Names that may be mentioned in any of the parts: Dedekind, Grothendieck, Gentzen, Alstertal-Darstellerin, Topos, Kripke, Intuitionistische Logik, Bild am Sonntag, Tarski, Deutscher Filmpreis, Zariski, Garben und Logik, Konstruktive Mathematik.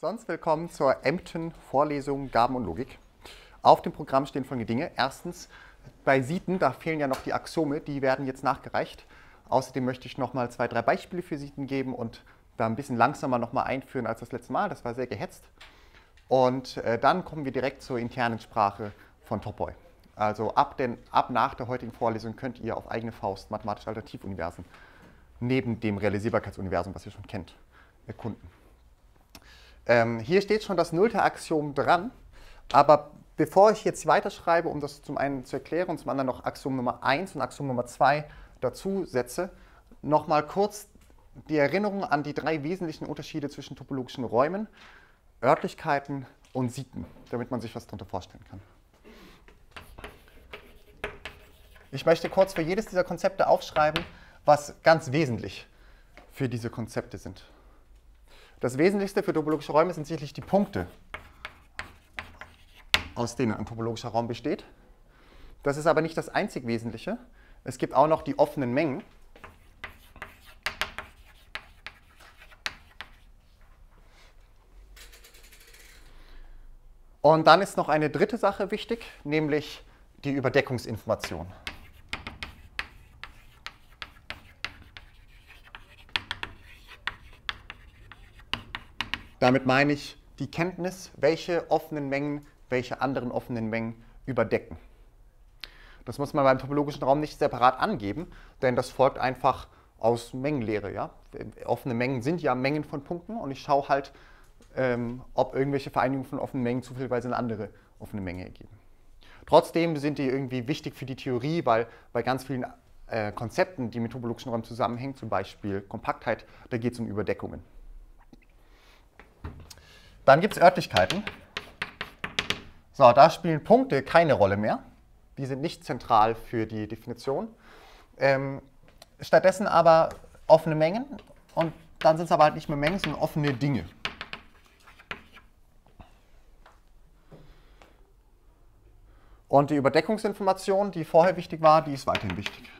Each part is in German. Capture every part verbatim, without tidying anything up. Sonst willkommen zur Emden Vorlesung Garben und Logik. Auf dem Programm stehen folgende Dinge. Erstens, bei Sieten, da fehlen ja noch die Axiome, die werden jetzt nachgereicht. Außerdem möchte ich nochmal zwei, drei Beispiele für Sieten geben und da ein bisschen langsamer nochmal einführen als das letzte Mal. Das war sehr gehetzt. Und äh, dann kommen wir direkt zur internen Sprache von Topoi. Also ab, den, ab nach der heutigen Vorlesung könnt ihr auf eigene Faust mathematische Alternativuniversen neben dem Realisierbarkeitsuniversum, was ihr schon kennt, erkunden. Ähm, hier steht schon das nullte Axiom dran, aber bevor ich jetzt weiterschreibe, um das zum einen zu erklären und zum anderen noch Axiom Nummer eins und Axiom Nummer zwei dazu setze, nochmal kurz die Erinnerung an die drei wesentlichen Unterschiede zwischen topologischen Räumen, Örtlichkeiten und Sieten, damit man sich was darunter vorstellen kann. Ich möchte kurz für jedes dieser Konzepte aufschreiben, was ganz wesentlich für diese Konzepte sind. Das Wesentlichste für topologische Räume sind sicherlich die Punkte, aus denen ein topologischer Raum besteht. Das ist aber nicht das einzig Wesentliche. Es gibt auch noch die offenen Mengen. Und dann ist noch eine dritte Sache wichtig, nämlich die Überdeckungsinformation. Damit meine ich die Kenntnis, welche offenen Mengen, welche anderen offenen Mengen überdecken. Das muss man beim topologischen Raum nicht separat angeben, denn das folgt einfach aus Mengenlehre. Ja? Offene Mengen sind ja Mengen von Punkten und ich schaue halt, ähm, ob irgendwelche Vereinigungen von offenen Mengen zufälligerweise eine andere offene Menge ergeben. Trotzdem sind die irgendwie wichtig für die Theorie, weil bei ganz vielen äh, Konzepten, die mit topologischen Räumen zusammenhängen, zum Beispiel Kompaktheit, da geht es um Überdeckungen. Dann gibt es Örtlichkeiten. So, da spielen Punkte keine Rolle mehr. Die sind nicht zentral für die Definition. Ähm, stattdessen aber offene Mengen und dann sind es aber halt nicht mehr Mengen, sondern offene Dinge. Und die Überdeckungsinformation, die vorher wichtig war, die ist weiterhin wichtig.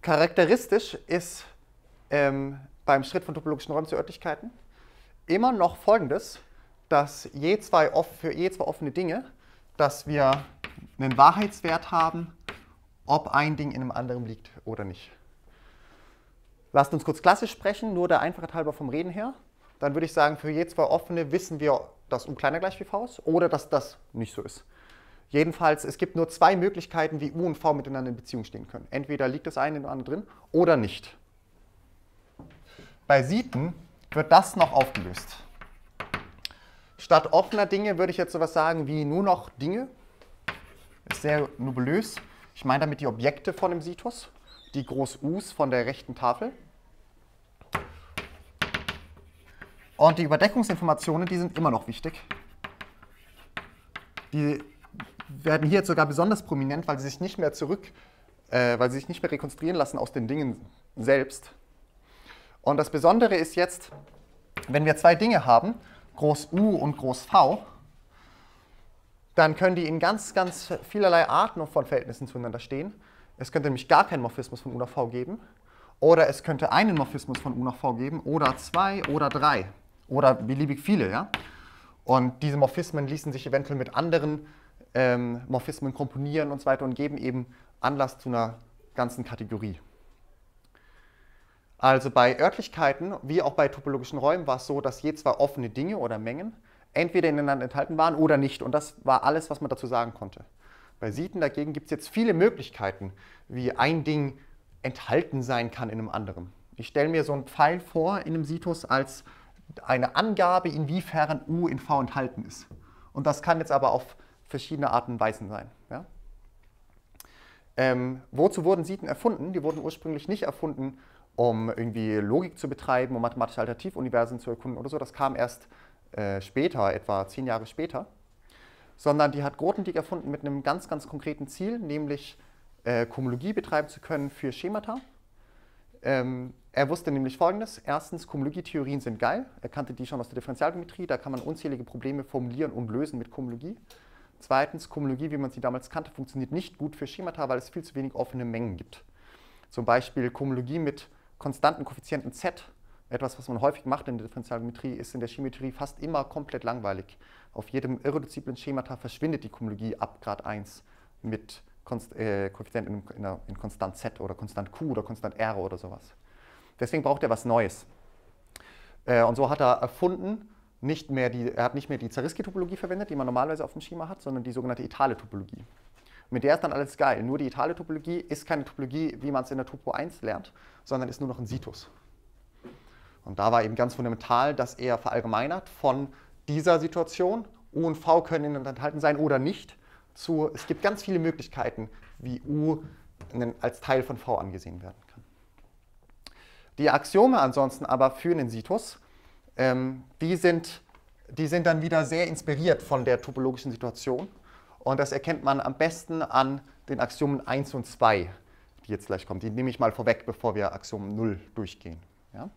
Charakteristisch ist ähm, beim Schritt von topologischen Räumen zu Örtlichkeiten immer noch Folgendes, dass je zwei off, für je zwei offene Dinge, dass wir einen Wahrheitswert haben, ob ein Ding in einem anderen liegt oder nicht. Lasst uns kurz klassisch sprechen, nur der Einfachheit halber vom Reden her. Dann würde ich sagen, für je zwei offene wissen wir, dass U kleiner gleich wie V ist oder dass das nicht so ist. Jedenfalls, es gibt nur zwei Möglichkeiten, wie U und V miteinander in Beziehung stehen können. Entweder liegt das eine in dem anderen drin oder nicht. Bei Sieten wird das noch aufgelöst. Statt offener Dinge würde ich jetzt sowas sagen wie nur noch Dinge. Ist sehr nubulös. Ich meine damit die Objekte von dem Situs, die Groß-Us von der rechten Tafel. Und die Überdeckungsinformationen, die sind immer noch wichtig. Die werden hier jetzt sogar besonders prominent, weil sie sich nicht mehr zurück, äh, weil sie sich nicht mehr rekonstruieren lassen aus den Dingen selbst. Und das Besondere ist jetzt, wenn wir zwei Dinge haben, Groß U und Groß V, dann können die in ganz, ganz vielerlei Arten von Verhältnissen zueinander stehen. Es könnte nämlich gar keinen Morphismus von U nach V geben, oder es könnte einen Morphismus von U nach V geben, oder zwei oder drei, oder beliebig viele. Ja? Und diese Morphismen ließen sich eventuell mit anderen Ähm, Morphismen komponieren und so weiter und geben eben Anlass zu einer ganzen Kategorie. Also bei Örtlichkeiten, wie auch bei topologischen Räumen, war es so, dass je zwei offene Dinge oder Mengen entweder ineinander enthalten waren oder nicht. Und das war alles, was man dazu sagen konnte. Bei Sieten dagegen gibt es jetzt viele Möglichkeiten, wie ein Ding enthalten sein kann in einem anderen. Ich stelle mir so einen Pfeil vor in einem Situs als eine Angabe, inwiefern U in V enthalten ist. Und das kann jetzt aber auf verschiedene Arten und Weisen sein. Ja? Ähm, wozu wurden Sieten erfunden? Die wurden ursprünglich nicht erfunden, um irgendwie Logik zu betreiben, um mathematische Alternativuniversen zu erkunden oder so. Das kam erst äh, später, etwa zehn Jahre später. Sondern die hat Grothendieck erfunden mit einem ganz, ganz konkreten Ziel, nämlich äh, Homologie betreiben zu können für Schemata. Ähm, er wusste nämlich Folgendes. Erstens, Homologietheorien sind geil. Er kannte die schon aus der Differentialgeometrie. Da kann man unzählige Probleme formulieren und lösen mit Homologie. Zweitens, Homologie, wie man sie damals kannte, funktioniert nicht gut für Schemata, weil es viel zu wenig offene Mengen gibt. Zum Beispiel Homologie mit konstanten Koeffizienten z, etwas, was man häufig macht in der Differentialgeometrie, ist in der Chemietheorie fast immer komplett langweilig. Auf jedem irreduziblen Schemata verschwindet die Homologie ab Grad eins mit Konst äh, Koeffizienten in, in, in konstant z oder konstant q oder konstant r oder sowas. Deswegen braucht er was Neues. Äh, und so hat er erfunden, Nicht mehr die, er hat nicht mehr die Zariski-Topologie verwendet, die man normalerweise auf dem Schema hat, sondern die sogenannte Itale-Topologie. Mit der ist dann alles geil. Nur die Itale-Topologie ist keine Topologie, wie man es in der Topo eins lernt, sondern ist nur noch ein Situs. Und da war eben ganz fundamental, dass er verallgemeinert von dieser Situation, U und V können enthalten sein oder nicht, zu, es gibt ganz viele Möglichkeiten, wie U als Teil von V angesehen werden kann. Die Axiome ansonsten aber für den Situs, Die sind, die sind dann wieder sehr inspiriert von der topologischen Situation. Und das erkennt man am besten an den Axiomen eins und zwei, die jetzt gleich kommen. Die nehme ich mal vorweg, bevor wir Axiom null durchgehen. Ja?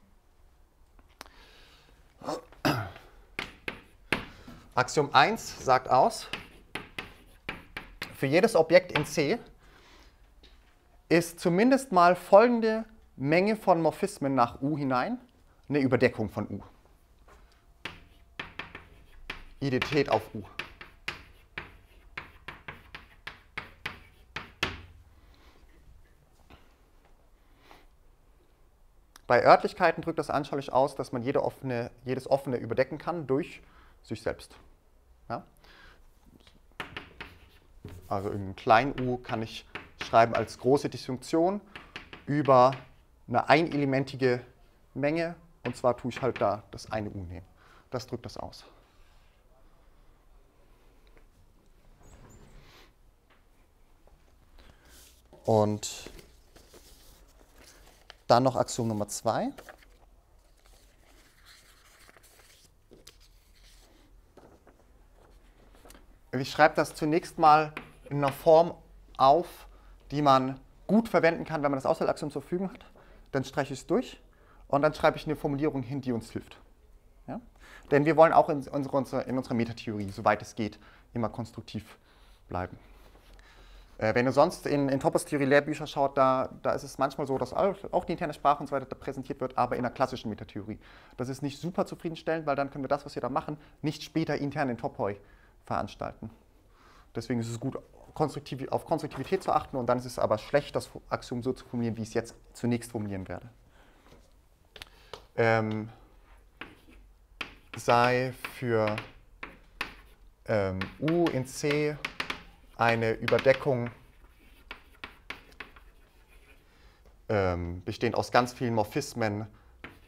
Axiom eins sagt aus, für jedes Objekt in C ist zumindest mal folgende Menge von Morphismen nach U hinein eine Überdeckung von U. Identität auf U. Bei Örtlichkeiten drückt das anschaulich aus, dass man jede offene, jedes offene überdecken kann durch sich selbst. Ja? Also irgendein klein U kann ich schreiben als große Disjunktion über eine einelementige Menge, und zwar tue ich halt da das eine U nehmen. Das drückt das aus. Und dann noch Axiom Nummer zwei. Ich schreibe das zunächst mal in einer Form auf, die man gut verwenden kann, wenn man das Auswahlaxiom zur Verfügung hat. Dann streiche ich es durch und dann schreibe ich eine Formulierung hin, die uns hilft. Ja? Denn wir wollen auch in unserer, in unserer Metatheorie, soweit es geht, immer konstruktiv bleiben. Wenn ihr sonst in, in Topos-Theorie-Lehrbücher schaut, da, da ist es manchmal so, dass auch die interne Sprache und so weiter präsentiert wird, aber in der klassischen Metatheorie. Das ist nicht super zufriedenstellend, weil dann können wir das, was wir da machen, nicht später intern in Topoi veranstalten. Deswegen ist es gut, konstruktiv, auf Konstruktivität zu achten, und dann ist es aber schlecht, das Axiom so zu formulieren, wie ich es jetzt zunächst formulieren werde. Ähm, sei für ähm, U in C eine Überdeckung ähm, bestehend aus ganz vielen Morphismen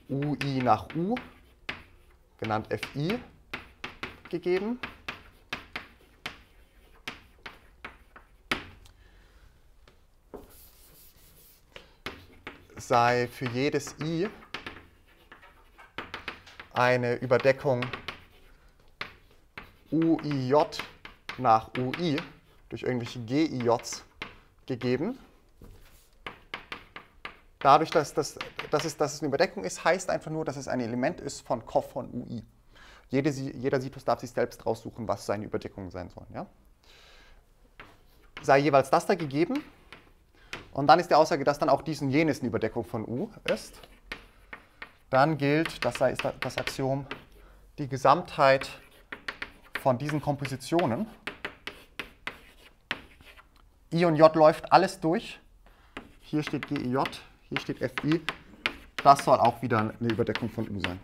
U I nach U, genannt F I, gegeben. Sei für jedes I eine Überdeckung U I J nach U I durch irgendwelche G I Js gegeben. Dadurch, dass, das, dass, es, dass es eine Überdeckung ist, heißt einfach nur, dass es ein Element ist von Koff von U I. Jede, jeder Situs darf sich selbst raussuchen, was seine Überdeckungen sein sollen. Ja? Sei jeweils das da gegeben, und dann ist die Aussage, dass dann auch dies und jenes eine Überdeckung von U ist. Dann gilt, das sei das Axiom, die Gesamtheit von diesen Kompositionen, I und J läuft alles durch. Hier steht G I J, hier steht F I. Das soll auch wieder eine Überdeckung von U sein.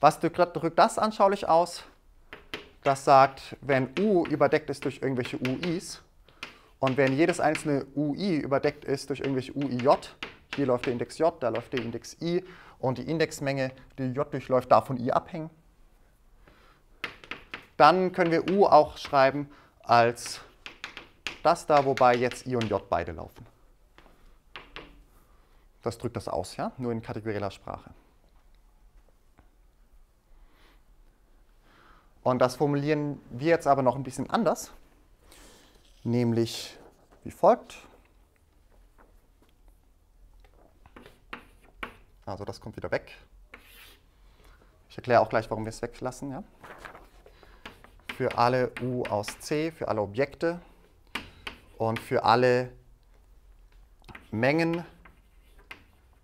Was drückt das anschaulich aus? Das sagt, wenn U überdeckt ist durch irgendwelche U Is und wenn jedes einzelne U I überdeckt ist durch irgendwelche U I J, hier läuft der Index J, da läuft der Index I, und die Indexmenge, die J durchläuft, darf von I abhängen. Dann können wir U auch schreiben als das da, wobei jetzt I und J beide laufen. Das drückt das aus, ja? Nur in kategorieller Sprache. Und das formulieren wir jetzt aber noch ein bisschen anders, nämlich wie folgt. Also das kommt wieder weg. Ich erkläre auch gleich, warum wir es weglassen. Ja? Für alle U aus C, für alle Objekte und für alle Mengen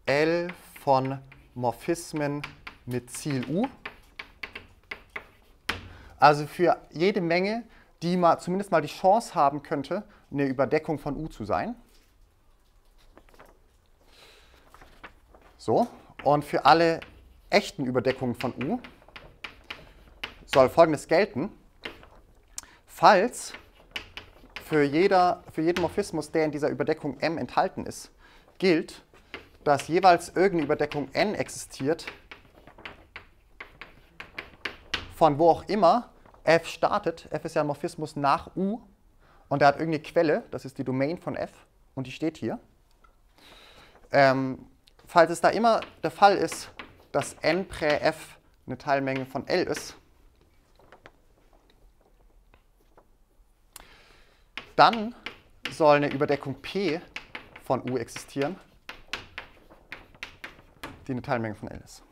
L von Morphismen mit Ziel U. Also für jede Menge, die mal, zumindest mal die Chance haben könnte, eine Überdeckung von U zu sein. So, und für alle echten Überdeckungen von U soll Folgendes gelten. Falls für, jeder, für jeden Morphismus, der in dieser Überdeckung M enthalten ist, gilt, dass jeweils irgendeine Überdeckung N existiert, von wo auch immer F startet. F ist ja ein Morphismus nach U und er hat irgendeine Quelle, das ist die Domain von F und die steht hier. Ähm, falls es da immer der Fall ist, dass N prä F eine Teilmenge von L ist, dann soll eine Überdeckung P von U existieren, die eine Teilmenge von L ist.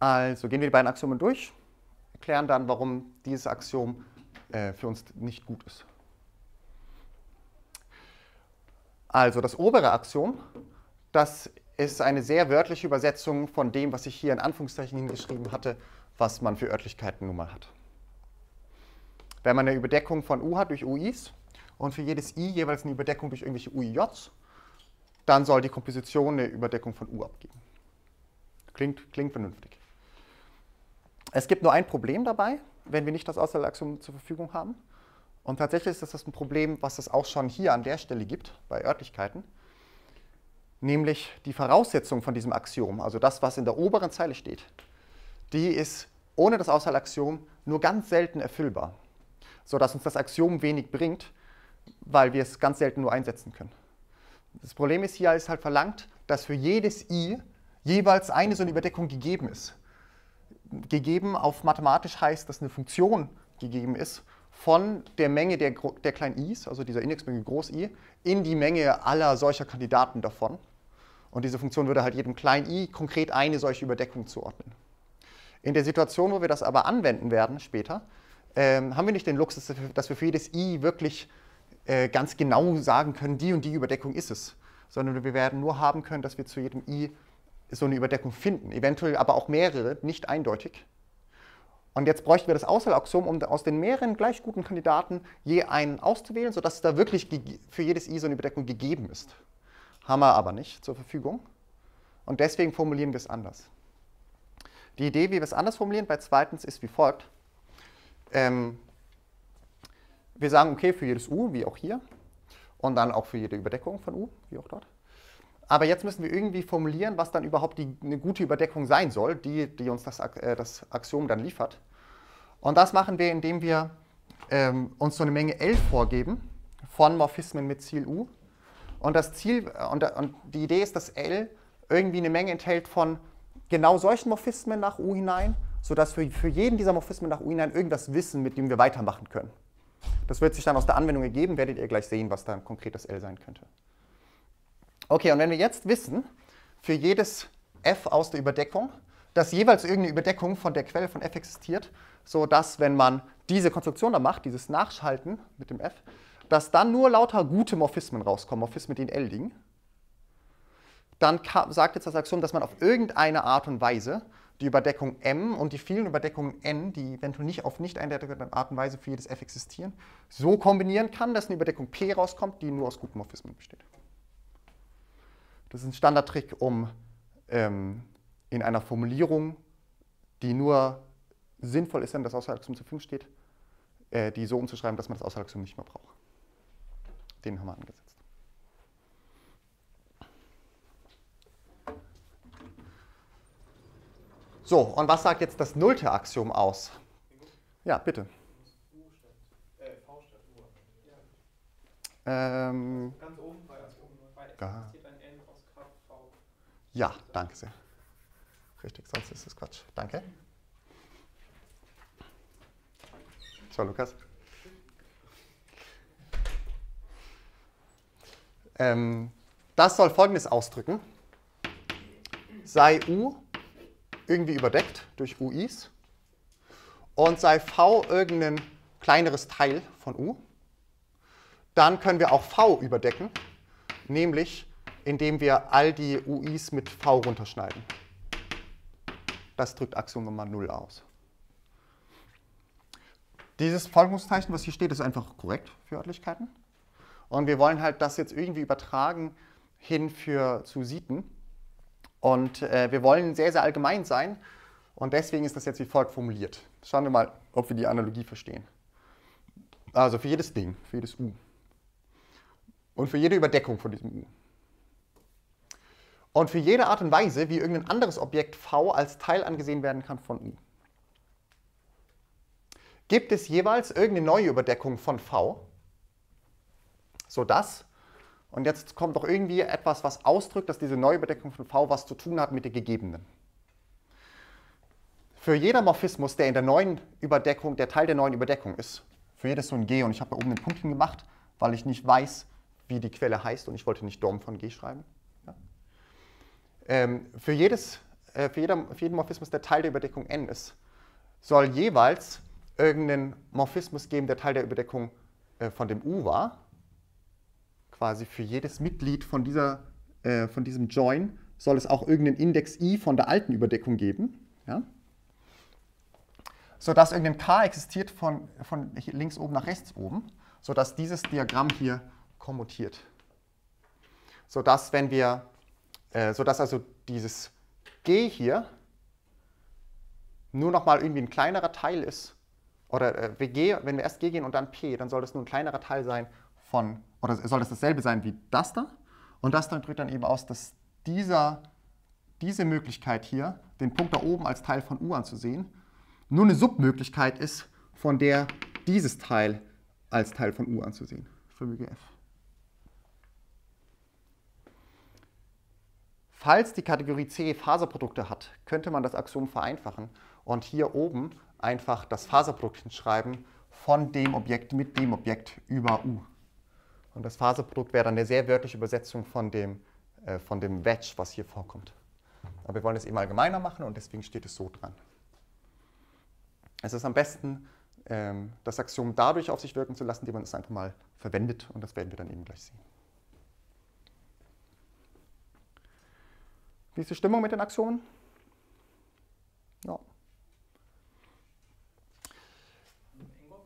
Also gehen wir die beiden Axiome durch, erklären dann, warum dieses Axiom äh, für uns nicht gut ist. Also das obere Axiom, das ist eine sehr wörtliche Übersetzung von dem, was ich hier in Anführungszeichen hingeschrieben hatte, was man für Örtlichkeiten nun mal hat. Wenn man eine Überdeckung von U hat durch U Is und für jedes I jeweils eine Überdeckung durch irgendwelche U I Js, dann soll die Komposition eine Überdeckung von U abgeben. Klingt, klingt vernünftig. Es gibt nur ein Problem dabei, wenn wir nicht das Auswahlaxiom zur Verfügung haben. Und tatsächlich ist das ein Problem, was es auch schon hier an der Stelle gibt, bei Örtlichkeiten, nämlich die Voraussetzung von diesem Axiom, also das, was in der oberen Zeile steht, die ist ohne das Auswahlaxiom nur ganz selten erfüllbar, sodass uns das Axiom wenig bringt, weil wir es ganz selten nur einsetzen können. Das Problem ist, hier ist halt verlangt, dass für jedes I jeweils eine so eine Überdeckung gegeben ist. Gegeben auf mathematisch heißt, dass eine Funktion gegeben ist, von der Menge der, der kleinen i's, also dieser Indexmenge groß i, in die Menge aller solcher Kandidaten davon. Und diese Funktion würde halt jedem kleinen i konkret eine solche Überdeckung zuordnen. In der Situation, wo wir das aber anwenden werden später, ähm, haben wir nicht den Luxus, dass wir für jedes i wirklich äh, ganz genau sagen können, die und die Überdeckung ist es, sondern wir werden nur haben können, dass wir zu jedem i so eine Überdeckung finden, eventuell aber auch mehrere, nicht eindeutig. Und jetzt bräuchten wir das Auswahlaxiom, um aus den mehreren gleich guten Kandidaten je einen auszuwählen, sodass da wirklich für jedes I so eine Überdeckung gegeben ist. Haben wir aber nicht zur Verfügung. Und deswegen formulieren wir es anders. Die Idee, wie wir es anders formulieren, bei zweitens ist wie folgt. Ähm, wir sagen, okay, für jedes U, wie auch hier, und dann auch für jede Überdeckung von U, wie auch dort. Aber jetzt müssen wir irgendwie formulieren, was dann überhaupt die, eine gute Überdeckung sein soll, die, die uns das, äh, das Axiom dann liefert. Und das machen wir, indem wir ähm, uns so eine Menge L vorgeben von Morphismen mit Ziel U. Und, das Ziel, und, und die Idee ist, dass L irgendwie eine Menge enthält von genau solchen Morphismen nach U hinein, sodass wir für jeden dieser Morphismen nach U hinein irgendwas wissen, mit dem wir weitermachen können. Das wird sich dann aus der Anwendung ergeben, werdet ihr gleich sehen, was dann konkret das L sein könnte. Okay, und wenn wir jetzt wissen, für jedes F aus der Überdeckung, dass jeweils irgendeine Überdeckung von der Quelle von F existiert, sodass, wenn man diese Konstruktion da macht, dieses Nachschalten mit dem F, dass dann nur lauter gute Morphismen rauskommen, Morphismen, die in L liegen, dann sagt jetzt das Axiom, dass man auf irgendeine Art und Weise die Überdeckung M und die vielen Überdeckungen N, die eventuell nicht auf nicht eindeutige Art und Weise für jedes F existieren, so kombinieren kann, dass eine Überdeckung P rauskommt, die nur aus guten Morphismen besteht. Das ist ein Standardtrick, um ähm, in einer Formulierung, die nur sinnvoll ist, wenn das Auswahlaxiom zur Verfügung steht, äh, die so umzuschreiben, dass man das Auswahlaxiom nicht mehr braucht. Den haben wir angesetzt. So, und was sagt jetzt das nullte Axiom aus? Ja, bitte. U statt, äh, V statt U. Ja. Ähm, Ganz oben bei Gar. Ja, danke sehr. Richtig, sonst ist es Quatsch. Danke. So, Lukas. Ähm, das soll Folgendes ausdrücken. Sei U irgendwie überdeckt durch U Is und sei V irgendein kleineres Teil von U, dann können wir auch V überdecken, nämlich indem wir all die U Is mit V runterschneiden. Das drückt Axiom Nummer null aus. Dieses Folgungszeichen, was hier steht, ist einfach korrekt für Örtlichkeiten. Und wir wollen halt das jetzt irgendwie übertragen hin für Susiten. Und äh, wir wollen sehr, sehr allgemein sein. Und deswegen ist das jetzt wie folgt formuliert. Schauen wir mal, ob wir die Analogie verstehen. Also für jedes Ding, für jedes U. Und für jede Überdeckung von diesem U. Und für jede Art und Weise, wie irgendein anderes Objekt V als Teil angesehen werden kann von U. Gibt es jeweils irgendeine neue Überdeckung von V, sodass, und jetzt kommt doch irgendwie etwas, was ausdrückt, dass diese neue Überdeckung von V was zu tun hat mit der gegebenen. Für jeder Morphismus, der in der neuen Überdeckung, der Teil der neuen Überdeckung ist, für jedes so ein G, und ich habe da oben den Punkt hingemacht, weil ich nicht weiß, wie die Quelle heißt, und ich wollte nicht Dom von G schreiben. Ja. Ähm, für, jedes, äh, für, jeder, für jeden Morphismus, der Teil der Überdeckung N ist, soll jeweils irgendeinen Morphismus geben, der Teil der Überdeckung äh, von dem U war. Quasi für jedes Mitglied von, dieser, äh, von diesem Join soll es auch irgendeinen Index I von der alten Überdeckung geben. Ja? Sodass irgendein K existiert von, von links oben nach rechts oben, sodass dieses Diagramm hier kommutiert. Sodass, wenn wir, äh, sodass also dieses G hier nur nochmal irgendwie ein kleinerer Teil ist, oder äh, G, wenn wir erst G gehen und dann P, dann soll das nur ein kleinerer Teil sein von, oder soll das dasselbe sein wie das da, und das dann drückt dann eben aus, dass dieser, diese Möglichkeit hier, den Punkt da oben als Teil von U anzusehen, nur eine Submöglichkeit ist, von der dieses Teil als Teil von U anzusehen. Für F. Falls die Kategorie C Faserprodukte hat, könnte man das Axiom vereinfachen und hier oben einfach das Faserprodukt hinschreiben von dem Objekt mit dem Objekt über U. Und das Faserprodukt wäre dann eine sehr wörtliche Übersetzung von dem, äh, von dem Wedge, was hier vorkommt. Aber wir wollen es eben allgemeiner machen und deswegen steht es so dran. Es ist am besten, ähm, das Axiom dadurch auf sich wirken zu lassen, indem man es einfach mal verwendet, und das werden wir dann eben gleich sehen. Wie ist die Stimmung mit den Axiomen? Ja.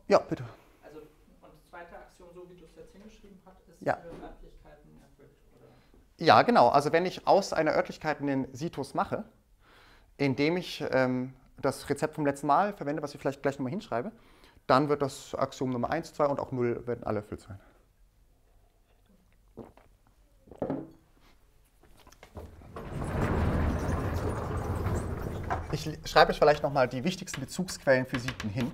Ja, bitte. Also, und das zweite Axiom, so wie du es jetzt hingeschrieben hast, ist ja für Örtlichkeiten erfüllt, oder? Ja, genau. Also, wenn ich aus einer Örtlichkeit einen Situs mache, indem ich ähm, das Rezept vom letzten Mal verwende, was ich vielleicht gleich nochmal hinschreibe, dann wird das Axiom Nummer eins, zwei und auch null werden alle erfüllt sein. Ich schreibe euch vielleicht nochmal die wichtigsten Bezugsquellen für Sitten hin.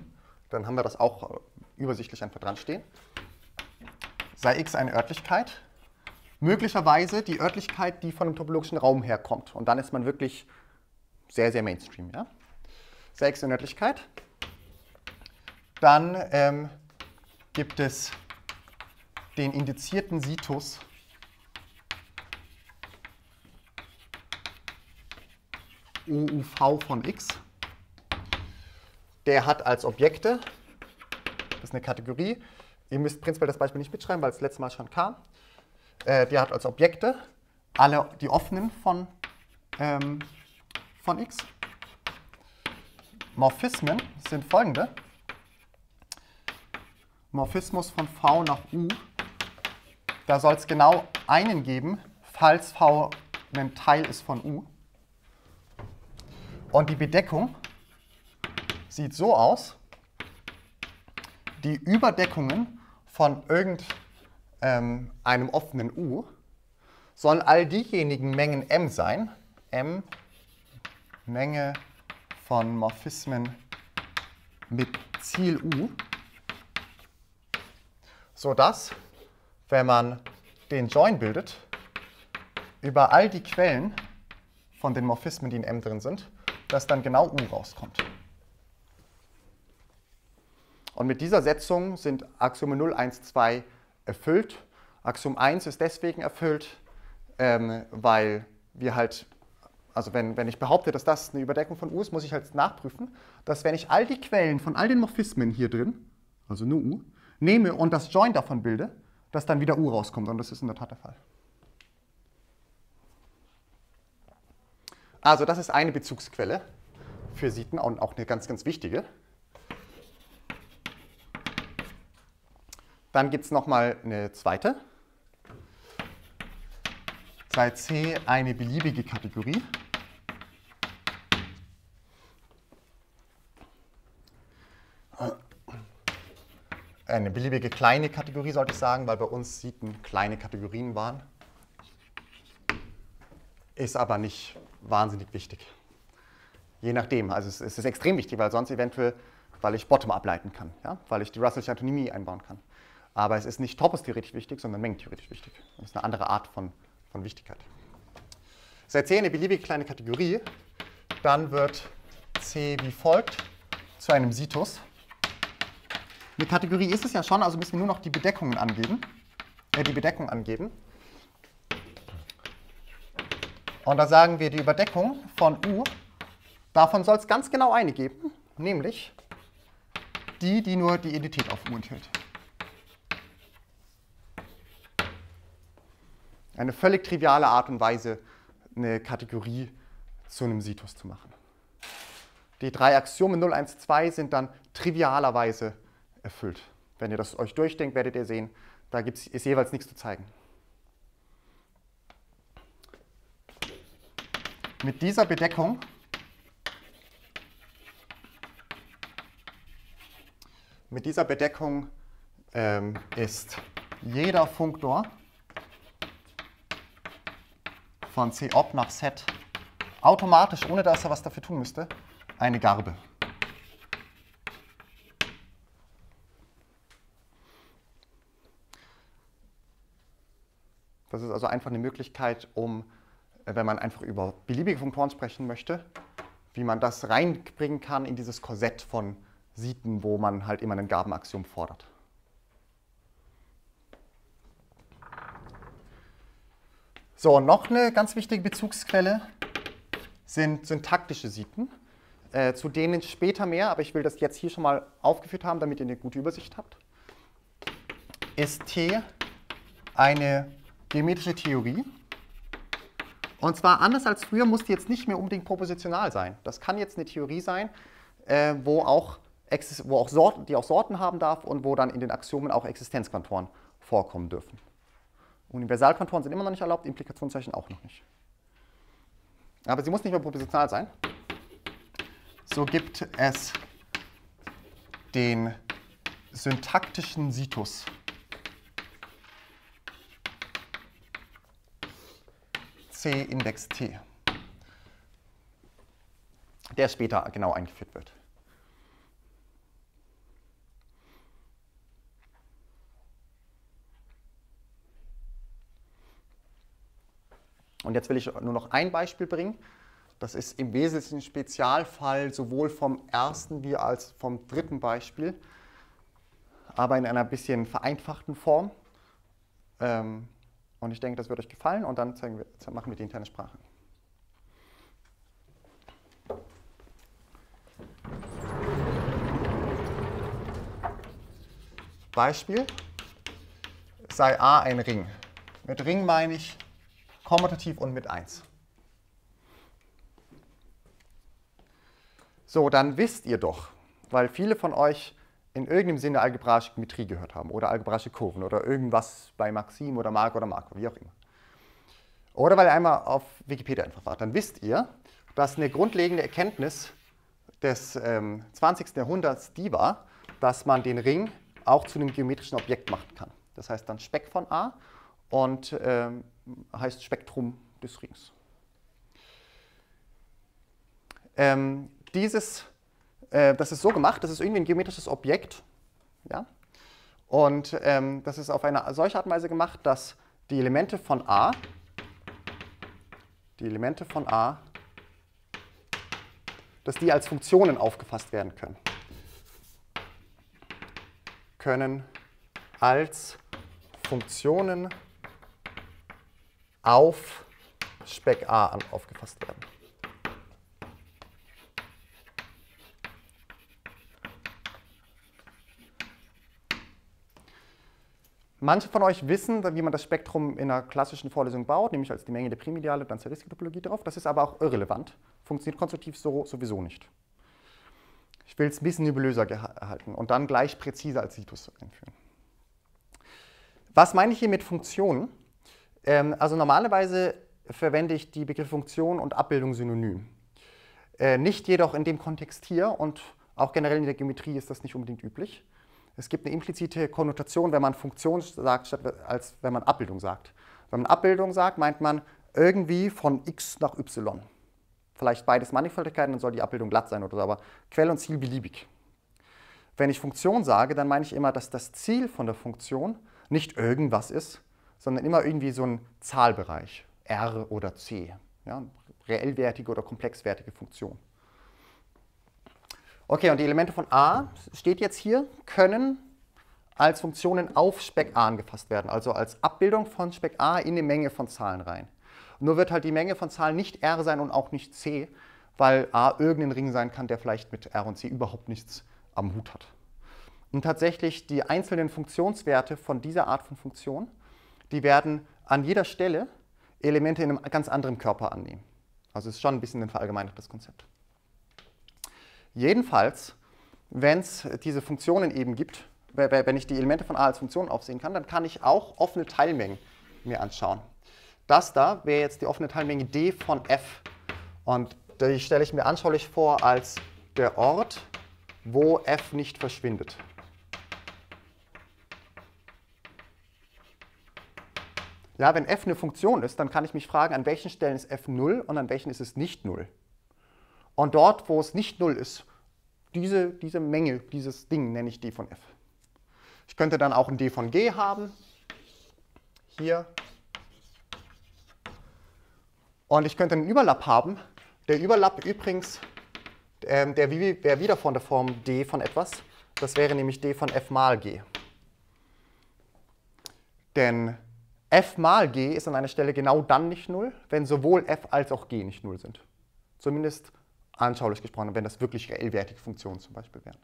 Dann haben wir das auch übersichtlich einfach dran stehen. Sei X eine Örtlichkeit, möglicherweise die Örtlichkeit, die von einem topologischen Raum herkommt. Und dann ist man wirklich sehr, sehr Mainstream. Ja? Sei X eine Örtlichkeit. Dann ähm, gibt es den indizierten Situs U U V von X. Der hat als Objekte, das ist eine Kategorie, ihr müsst prinzipiell das Beispiel nicht mitschreiben, weil es letztes Mal schon kam, äh, der hat als Objekte alle die offenen von, ähm, von X. Morphismen sind folgende. Morphismus von V nach U, da soll es genau einen geben, falls V ein Teil ist von U. Und die Bedeckung sieht so aus, die Überdeckungen von irgendeinem offenen U sollen all diejenigen Mengen M sein, M Menge von Morphismen mit Ziel U, sodass, wenn man den Join bildet, über all die Quellen von den Morphismen, die in M drin sind, dass dann genau U rauskommt. Und mit dieser Setzung sind Axiome null, eins, zwei erfüllt. Axiom eins ist deswegen erfüllt, ähm, weil wir halt, also wenn, wenn ich behaupte, dass das eine Überdeckung von U ist, muss ich halt nachprüfen, dass wenn ich all die Quellen von all den Morphismen hier drin, also nur U, nehme und das Join davon bilde, dass dann wieder U rauskommt. Und das ist in der Tat der Fall. Also das ist eine Bezugsquelle für Sitten und auch eine ganz, ganz wichtige. Dann gibt es nochmal eine zweite. Sei C eine beliebige Kategorie. Eine beliebige kleine Kategorie sollte ich sagen, weil bei uns Sitten kleine Kategorien waren. Ist aber nicht wahnsinnig wichtig. Je nachdem, also es ist extrem wichtig, weil sonst eventuell, weil ich Bottom ableiten kann, ja? Weil ich die Russellsche Antonymie einbauen kann. Aber es ist nicht topos-theoretisch wichtig, sondern mengentheoretisch wichtig. Das ist eine andere Art von, von Wichtigkeit. Sei C eine beliebige kleine Kategorie, dann wird C wie folgt zu einem Situs. Eine Kategorie ist es ja schon, also müssen wir nur noch die Bedeckungen angeben, äh, die Bedeckung angeben. Und da sagen wir, die Überdeckung von U, davon soll es ganz genau eine geben, nämlich die, die nur die Identität auf U enthält. Eine völlig triviale Art und Weise, eine Kategorie zu einem Situs zu machen. Die drei Axiome null, eins, zwei sind dann trivialerweise erfüllt. Wenn ihr das euch durchdenkt, werdet ihr sehen, da gibt's, ist jeweils nichts zu zeigen. Mit dieser Bedeckung mit dieser Bedeckung ähm, ist jeder Funktor von C ob nach Z automatisch, ohne dass er was dafür tun müsste, eine Garbe. Das ist also einfach eine Möglichkeit, um, wenn man einfach über beliebige Funktoren sprechen möchte, wie man das reinbringen kann in dieses Korsett von Sitten, wo man halt immer ein Garbenaxiom fordert. So, noch eine ganz wichtige Bezugsquelle sind syntaktische Sitten, äh, zu denen später mehr, aber ich will das jetzt hier schon mal aufgeführt haben, damit ihr eine gute Übersicht habt. Ist T eine geometrische Theorie? Und zwar anders als früher, muss die jetzt nicht mehr unbedingt propositional sein. Das kann jetzt eine Theorie sein, äh, wo auch, wo auch Sorten, die auch Sorten haben darf und wo dann in den Axiomen auch Existenzquantoren vorkommen dürfen. Universalquantoren sind immer noch nicht erlaubt, Implikationszeichen auch noch nicht. Aber sie muss nicht mehr propositional sein. So gibt es den syntaktischen Situs. C Index T, der später genau eingeführt wird. Und jetzt will ich nur noch ein Beispiel bringen. Das ist im Wesentlichen ein Spezialfall sowohl vom ersten wie als vom dritten Beispiel, aber in einer bisschen vereinfachten Form. Und ich denke, das wird euch gefallen und dann zeigen wir, machen wir die interne Sprache. Beispiel, sei A ein Ring. Mit Ring meine ich kommutativ und mit eins. So, dann wisst ihr doch, weil viele von euch in irgendeinem Sinne algebraische Geometrie gehört haben oder algebraische Kurven oder irgendwas bei Maxim oder Marc oder Marco, wie auch immer. Oder weil ihr einmal auf Wikipedia einfach wart. Dann wisst ihr, dass eine grundlegende Erkenntnis des ähm, zwanzigsten Jahrhunderts die war, dass man den Ring auch zu einem geometrischen Objekt machen kann. Das heißt dann Speck von A und ähm, heißt Spektrum des Rings. Ähm, dieses, äh, das ist so gemacht, das ist irgendwie ein geometrisches Objekt. Ja? Und ähm, das ist auf eine solche Art und Weise gemacht, dass die Elemente von A die Elemente von A, dass die als Funktionen aufgefasst werden können. Können als Funktionen auf Speck A aufgefasst werden. Manche von euch wissen, wie man das Spektrum in einer klassischen Vorlesung baut, nämlich als die Menge der Primideale, dann zur Tarski-Topologie drauf. Das ist aber auch irrelevant. Funktioniert konstruktiv so, sowieso nicht. Ich will es ein bisschen nebulöser halten und dann gleich präziser als Situs einführen. Was meine ich hier mit Funktionen? Ähm, also normalerweise verwende ich die Begriffe Funktion und Abbildung synonym. Äh, nicht jedoch in dem Kontext hier und auch generell in der Geometrie ist das nicht unbedingt üblich. Es gibt eine implizite Konnotation, wenn man Funktion sagt, statt als wenn man Abbildung sagt. Wenn man Abbildung sagt, meint man irgendwie von x nach y. Vielleicht beides Mannigfaltigkeiten, dann soll die Abbildung glatt sein oder so, aber Quelle und Ziel beliebig. Wenn ich Funktion sage, dann meine ich immer, dass das Ziel von der Funktion nicht irgendwas ist, sondern immer irgendwie so ein Zahlbereich, R oder C, ja, reellwertige oder komplexwertige Funktion. Okay, und die Elemente von A, steht jetzt hier, können als Funktionen auf Speck A angefasst werden, also als Abbildung von Speck A in eine Menge von Zahlen rein. Nur wird halt die Menge von Zahlen nicht R sein und auch nicht C, weil A irgendein Ring sein kann, der vielleicht mit R und C überhaupt nichts am Hut hat. Und tatsächlich die einzelnen Funktionswerte von dieser Art von Funktion, die werden an jeder Stelle Elemente in einem ganz anderen Körper annehmen. Also es ist schon ein bisschen ein verallgemeinertes Konzept. Jedenfalls, wenn es diese Funktionen eben gibt, wenn ich die Elemente von A als Funktionen aufsehen kann, dann kann ich auch offene Teilmengen mir anschauen. Das da wäre jetzt die offene Teilmenge D von F. Und die stelle ich mir anschaulich vor als der Ort, wo F nicht verschwindet. Ja, wenn F eine Funktion ist, dann kann ich mich fragen, an welchen Stellen ist F null und an welchen ist es nicht null. Und dort, wo es nicht null ist, diese, diese Menge, dieses Ding nenne ich D von F. Ich könnte dann auch ein D von G haben, hier. Und ich könnte einen Überlapp haben. Der Überlapp übrigens, ähm, der wäre wieder von der Form D von etwas. Das wäre nämlich D von F mal G. Denn F mal G ist an einer Stelle genau dann nicht null, wenn sowohl F als auch G nicht null sind. Zumindest anschaulich gesprochen, wenn das wirklich reellwertige Funktionen zum Beispiel wären.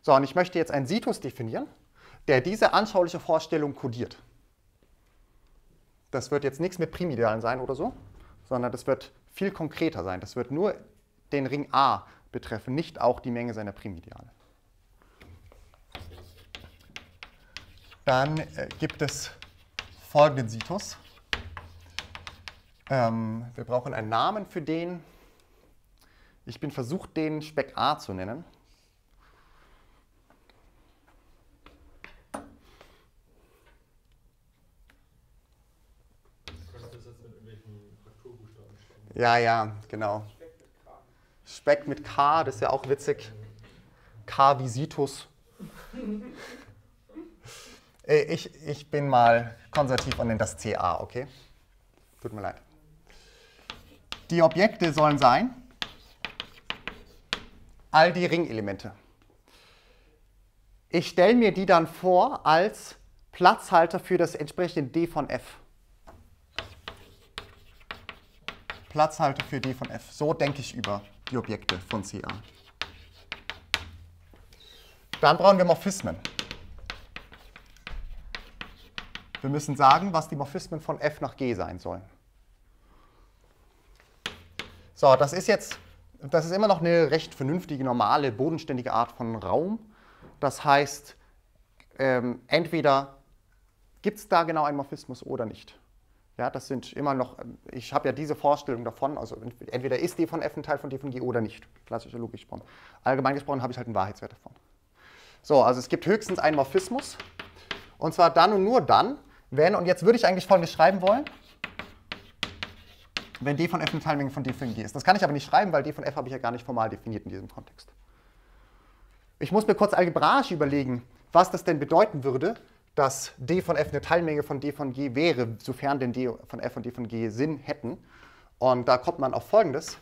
So, und ich möchte jetzt einen Situs definieren, der diese anschauliche Vorstellung kodiert. Das wird jetzt nichts mit Primidealen sein oder so, sondern das wird viel konkreter sein. Das wird nur den Ring A betreffen, nicht auch die Menge seiner Primideale. Dann gibt es folgenden Situs. Ähm, wir brauchen einen Namen für den. Ich bin versucht, den Speck A zu nennen. Kannst du das jetzt mit irgendwelchen Faktorbuchstaben schreiben? Ja, ja, genau. Speck mit K. Speck mit K, das ist ja auch witzig. K wie Situs. ich, ich bin mal konservativ und nenne das C A, okay? Tut mir leid. Die Objekte sollen sein all die Ringelemente. Ich stelle mir die dann vor als Platzhalter für das entsprechende D von F. Platzhalter für D von F. So denke ich über die Objekte von C A. Dann brauchen wir Morphismen. Wir müssen sagen, was die Morphismen von F nach G sein sollen. So, das ist jetzt, das ist immer noch eine recht vernünftige, normale, bodenständige Art von Raum. Das heißt, ähm, entweder gibt es da genau einen Morphismus oder nicht. Ja, das sind immer noch, ich habe ja diese Vorstellung davon, also entweder ist D von F ein Teil von D von G oder nicht. Klassische Logik gesprochen. Allgemein gesprochen habe ich halt einen Wahrheitswert davon. So, also es gibt höchstens einen Morphismus. Und zwar dann und nur dann, wenn, und jetzt würde ich eigentlich Folgendes schreiben wollen, wenn D von F eine Teilmenge von D von G ist. Das kann ich aber nicht schreiben, weil D von F habe ich ja gar nicht formal definiert in diesem Kontext. Ich muss mir kurz algebraisch überlegen, was das denn bedeuten würde, dass d von f eine Teilmenge von d von g wäre, sofern denn d von f und d von g Sinn hätten. Und da kommt man auf Folgendes.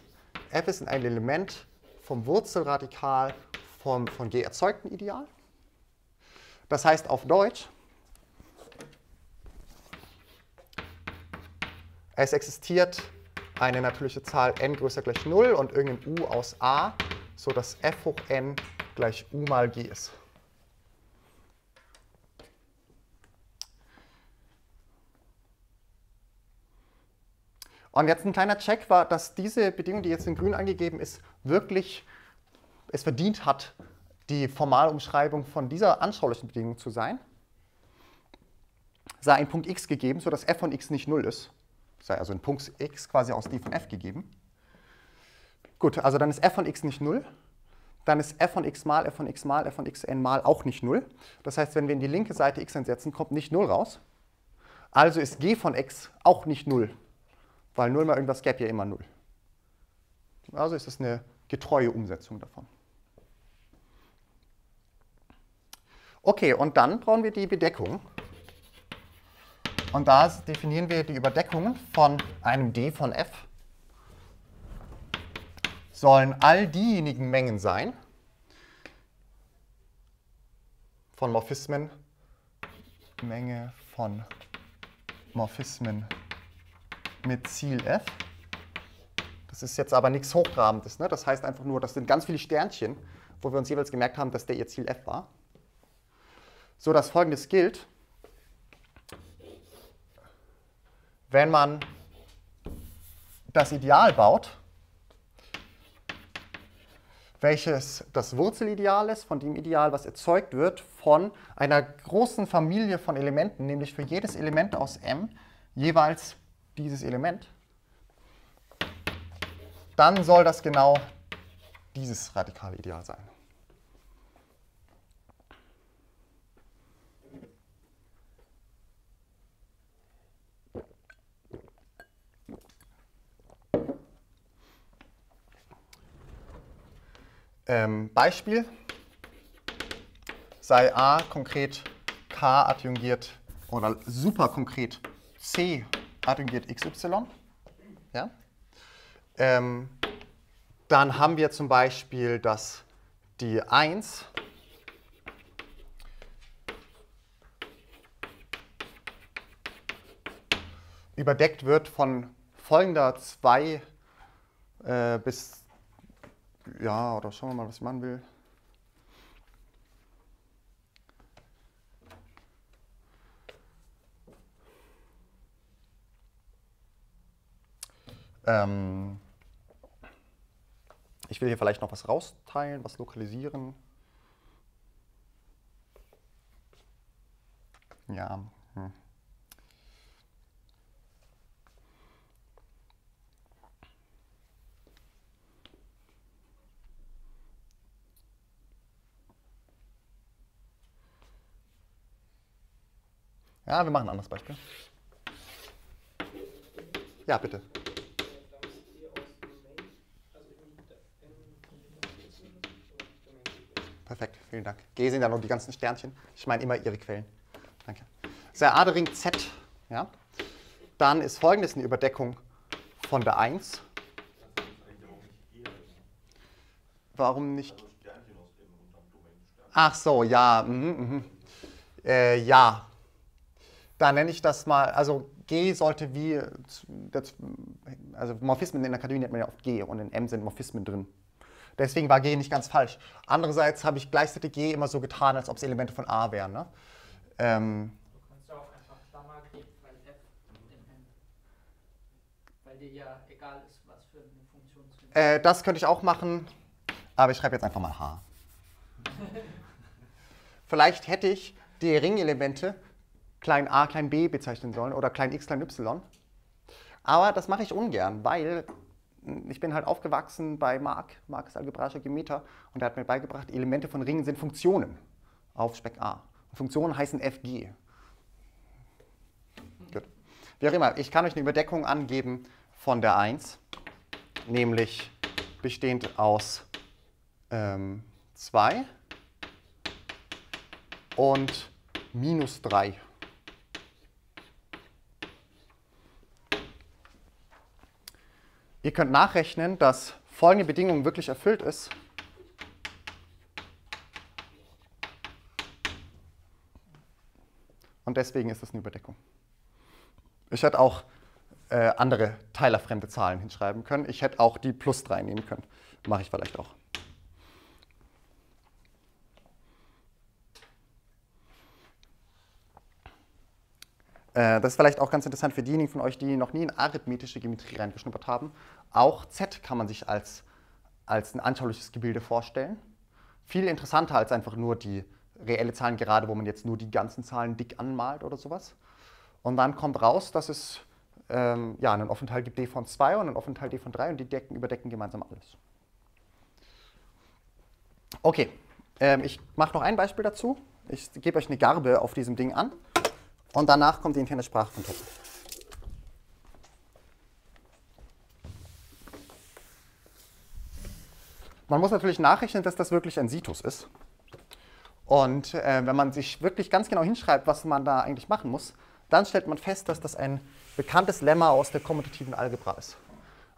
F ist ein Element vom Wurzelradikal vom von g erzeugten Ideal. Das heißt auf Deutsch, es existiert eine natürliche Zahl n größer gleich null und irgendein u aus a, sodass f hoch n gleich u mal g ist. Und jetzt ein kleiner Check war, dass diese Bedingung, die jetzt in grün angegeben ist, wirklich es verdient hat, die formale Umschreibung von dieser anschaulichen Bedingung zu sein. Sei ein Punkt x gegeben, sodass f von x nicht null ist. Sei also ein Punkt x quasi aus d von f gegeben. Gut, also dann ist f von x nicht null. Dann ist f von x mal f von x mal f von xn mal auch nicht null. Das heißt, wenn wir in die linke Seite x einsetzen, kommt nicht null raus. Also ist g von x auch nicht null. Weil null mal irgendwas gäbe ja immer null. Also ist das eine getreue Umsetzung davon. Okay, und dann brauchen wir die Bedeckung. Und da definieren wir die Überdeckungen von einem d von f. Sollen all diejenigen Mengen sein, von Morphismen, Menge von Morphismen, mit Ziel f. Das ist jetzt aber nichts Hochtrabendes, ne? Das heißt einfach nur, das sind ganz viele Sternchen, wo wir uns jeweils gemerkt haben, dass der ihr Ziel f war. So, dass Folgendes gilt, wenn man das Ideal baut, welches das Wurzelideal ist, von dem Ideal, was erzeugt wird, von einer großen Familie von Elementen, nämlich für jedes Element aus M jeweils dieses Element, dann soll das genau dieses radikale Ideal sein. Ähm, Beispiel, sei A konkret K adjungiert oder super konkret C adjungiert X Y, ja? ähm, dann haben wir zum Beispiel, dass die eins überdeckt wird von folgender zwei äh, bis, ja, oder schauen wir mal, was ich machen will. Ich will hier vielleicht noch was rausteilen, was lokalisieren. Ja. Hm. Ja, wir machen ein anderes Beispiel. Ja, bitte. Perfekt, vielen Dank. G sind ja nur die ganzen Sternchen. Ich meine immer Ihre Quellen. Danke. Sei A der Ring Z, ja? Dann ist Folgendes eine Überdeckung von der eins. Warum nicht? Ach so, ja. Mhm, mhm. Äh, ja. Da nenne ich das mal, also G sollte wie, das, also Morphismen in der Kategorie nennt man ja oft G und in M sind Morphismen drin. Deswegen war G nicht ganz falsch. Andererseits habe ich gleichzeitig G immer so getan, als ob es Elemente von A wären. Ne? Ähm, du kannst ja auch einfach Klammer G, weil F in M, weil dir ja egal ist, was für eine Funktion es ist. Äh, das könnte ich auch machen, aber ich schreibe jetzt einfach mal H. Vielleicht hätte ich die Ringelemente klein a, klein b bezeichnen sollen oder klein x, klein y. Aber das mache ich ungern, weil ich bin halt aufgewachsen bei Marc, Marc ist algebraischer Geometer, und er hat mir beigebracht, Elemente von Ringen sind Funktionen auf Speck A. Funktionen heißen F G. Gut. Wie auch immer, ich kann euch eine Überdeckung angeben von der eins, nämlich bestehend aus ähm, zwei und minus drei. Ihr könnt nachrechnen, dass folgende Bedingung wirklich erfüllt ist. Und deswegen ist das eine Überdeckung. Ich hätte auch äh, andere teilerfremde Zahlen hinschreiben können. Ich hätte auch die plus drei nehmen können. Mache ich vielleicht auch. Das ist vielleicht auch ganz interessant für diejenigen von euch, die noch nie in arithmetische Geometrie reingeschnuppert haben. Auch Z kann man sich als, als ein anschauliches Gebilde vorstellen. Viel interessanter als einfach nur die reelle Zahlengerade, wo man jetzt nur die ganzen Zahlen dick anmalt oder sowas. Und dann kommt raus, dass es ähm, ja, einen offenen Teil gibt D von zwei und einen offenen Teil D von drei und die decken, überdecken gemeinsam alles. Okay, ähm, ich mache noch ein Beispiel dazu. Ich gebe euch eine Garbe auf diesem Ding an. Und danach kommt die interne Sprache von Topos. Man muss natürlich nachrechnen, dass das wirklich ein Situs ist. Und äh, wenn man sich wirklich ganz genau hinschreibt, was man da eigentlich machen muss, dann stellt man fest, dass das ein bekanntes Lemma aus der kommutativen Algebra ist.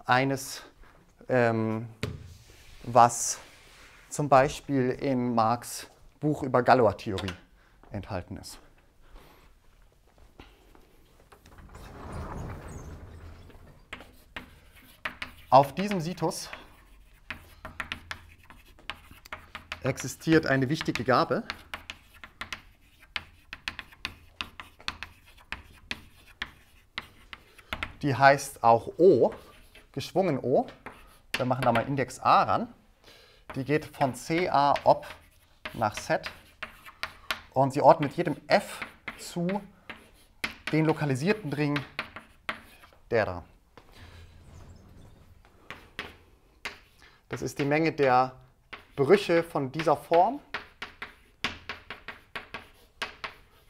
Eines, ähm, was zum Beispiel in Marx' Buch über Galoistheorie enthalten ist. Auf diesem Situs existiert eine wichtige Garbe, die heißt auch O, geschwungen O. Wir machen da mal Index A ran. Die geht von C A ob nach Z und sie ordnet jedem F zu den lokalisierten Ring der da. Das ist die Menge der Brüche von dieser Form,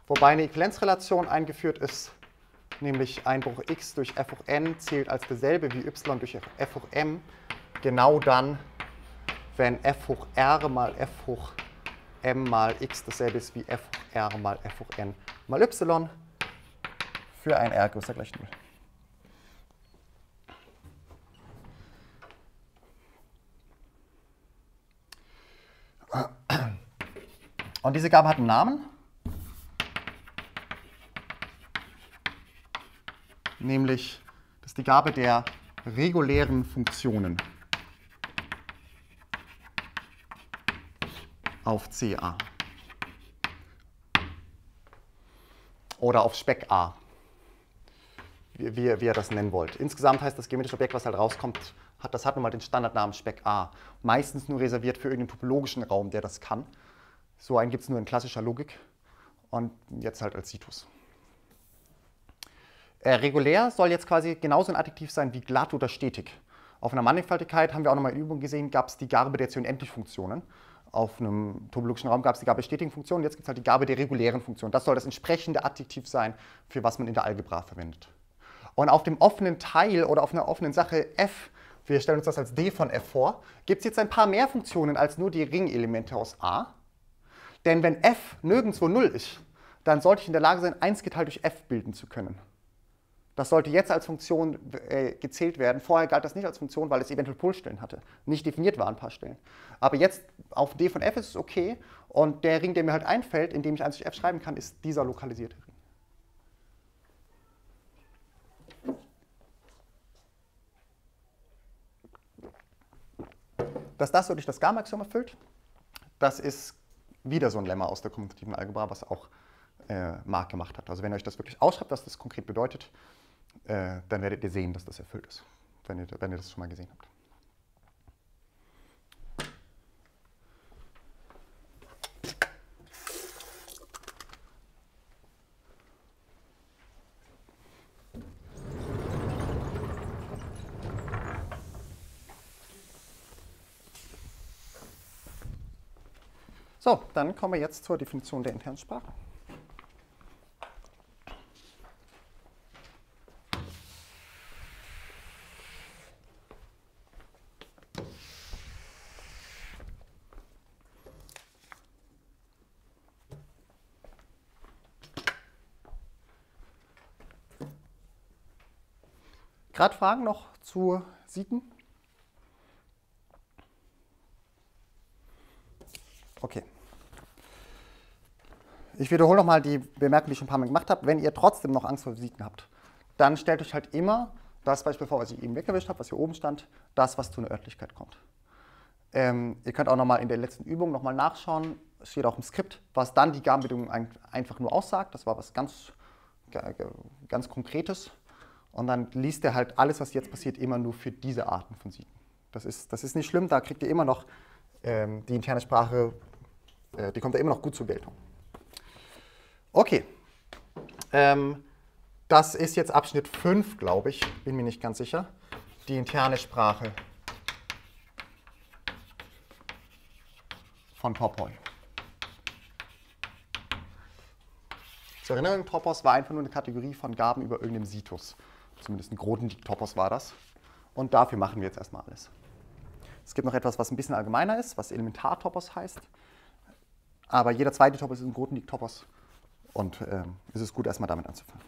wobei eine Äquivalenzrelation eingeführt ist, nämlich ein Bruch x durch f hoch n zählt als derselbe wie y durch f hoch m, genau dann, wenn f hoch r mal f hoch m mal x dasselbe ist wie f hoch r mal f hoch n mal y für ein r größer gleich null. Und diese Garbe hat einen Namen, nämlich das ist die Garbe der regulären Funktionen auf C A oder auf Speck A, wie, wie ihr das nennen wollt. Insgesamt heißt das geometrische Objekt, was halt rauskommt, hat, das hat nun mal den Standardnamen Speck A, meistens nur reserviert für irgendeinen topologischen Raum, der das kann. So einen gibt es nur in klassischer Logik und jetzt halt als Situs. Äh, regulär soll jetzt quasi genauso ein Adjektiv sein wie glatt oder stetig. Auf einer Mannigfaltigkeit, haben wir auch nochmal in Übung gesehen, gab es die Garbe der zu unendlich Funktionen. Auf einem topologischen Raum gab es die Garbe der stetigen Funktionen, jetzt gibt es halt die Garbe der regulären Funktionen. Das soll das entsprechende Adjektiv sein, für was man in der Algebra verwendet. Und auf dem offenen Teil oder auf einer offenen Sache f, wir stellen uns das als d von f vor, gibt es jetzt ein paar mehr Funktionen als nur die Ringelemente aus A. Denn wenn f nirgendwo null ist, dann sollte ich in der Lage sein, eins geteilt durch f bilden zu können. Das sollte jetzt als Funktion äh, gezählt werden. Vorher galt das nicht als Funktion, weil es eventuell Polstellen hatte. Nicht definiert waren ein paar Stellen. Aber jetzt auf d von f ist es okay. Und der Ring, der mir halt einfällt, in dem ich eins durch f schreiben kann, ist dieser lokalisierte Ring. Dass das so durch das Gamma-Axiom erfüllt, das ist wieder so ein Lemma aus der kommutativen Algebra, was auch äh, Marc gemacht hat. Also wenn ihr euch das wirklich ausschreibt, was das konkret bedeutet, äh, dann werdet ihr sehen, dass das erfüllt ist, wenn ihr, wenn ihr das schon mal gesehen habt. So, dann kommen wir jetzt zur Definition der internen Sprache. Gerade Fragen noch zu Sieten? Okay. Ich wiederhole nochmal die Bemerkung, die ich schon ein paar Mal gemacht habe. Wenn ihr trotzdem noch Angst vor Sieten habt, dann stellt euch halt immer das Beispiel vor, was ich eben weggewischt habe, was hier oben stand, das, was zu einer Örtlichkeit kommt. Ähm, ihr könnt auch nochmal in der letzten Übung nochmal nachschauen, es steht auch im Skript, was dann die Garbenbedingung ein, einfach nur aussagt. Das war was ganz, ganz Konkretes. Und dann liest ihr halt alles, was jetzt passiert, immer nur für diese Arten von Sieten. Das ist, das ist nicht schlimm, da kriegt ihr immer noch ähm, die interne Sprache, äh, die kommt ja immer noch gut zur Geltung. Okay, ähm, das ist jetzt Abschnitt fünf, glaube ich, bin mir nicht ganz sicher, die interne Sprache von Topos. Zur Erinnerung, Topos war einfach nur eine Kategorie von Garben über irgendeinem Situs. Zumindest ein Grothendieck-Topos war das. Und dafür machen wir jetzt erstmal alles. Es gibt noch etwas, was ein bisschen allgemeiner ist, was Elementar-Topos heißt. Aber jeder zweite Topos ist ein Grothendieck-Topos. Und ähm, es ist gut, erstmal damit anzufangen.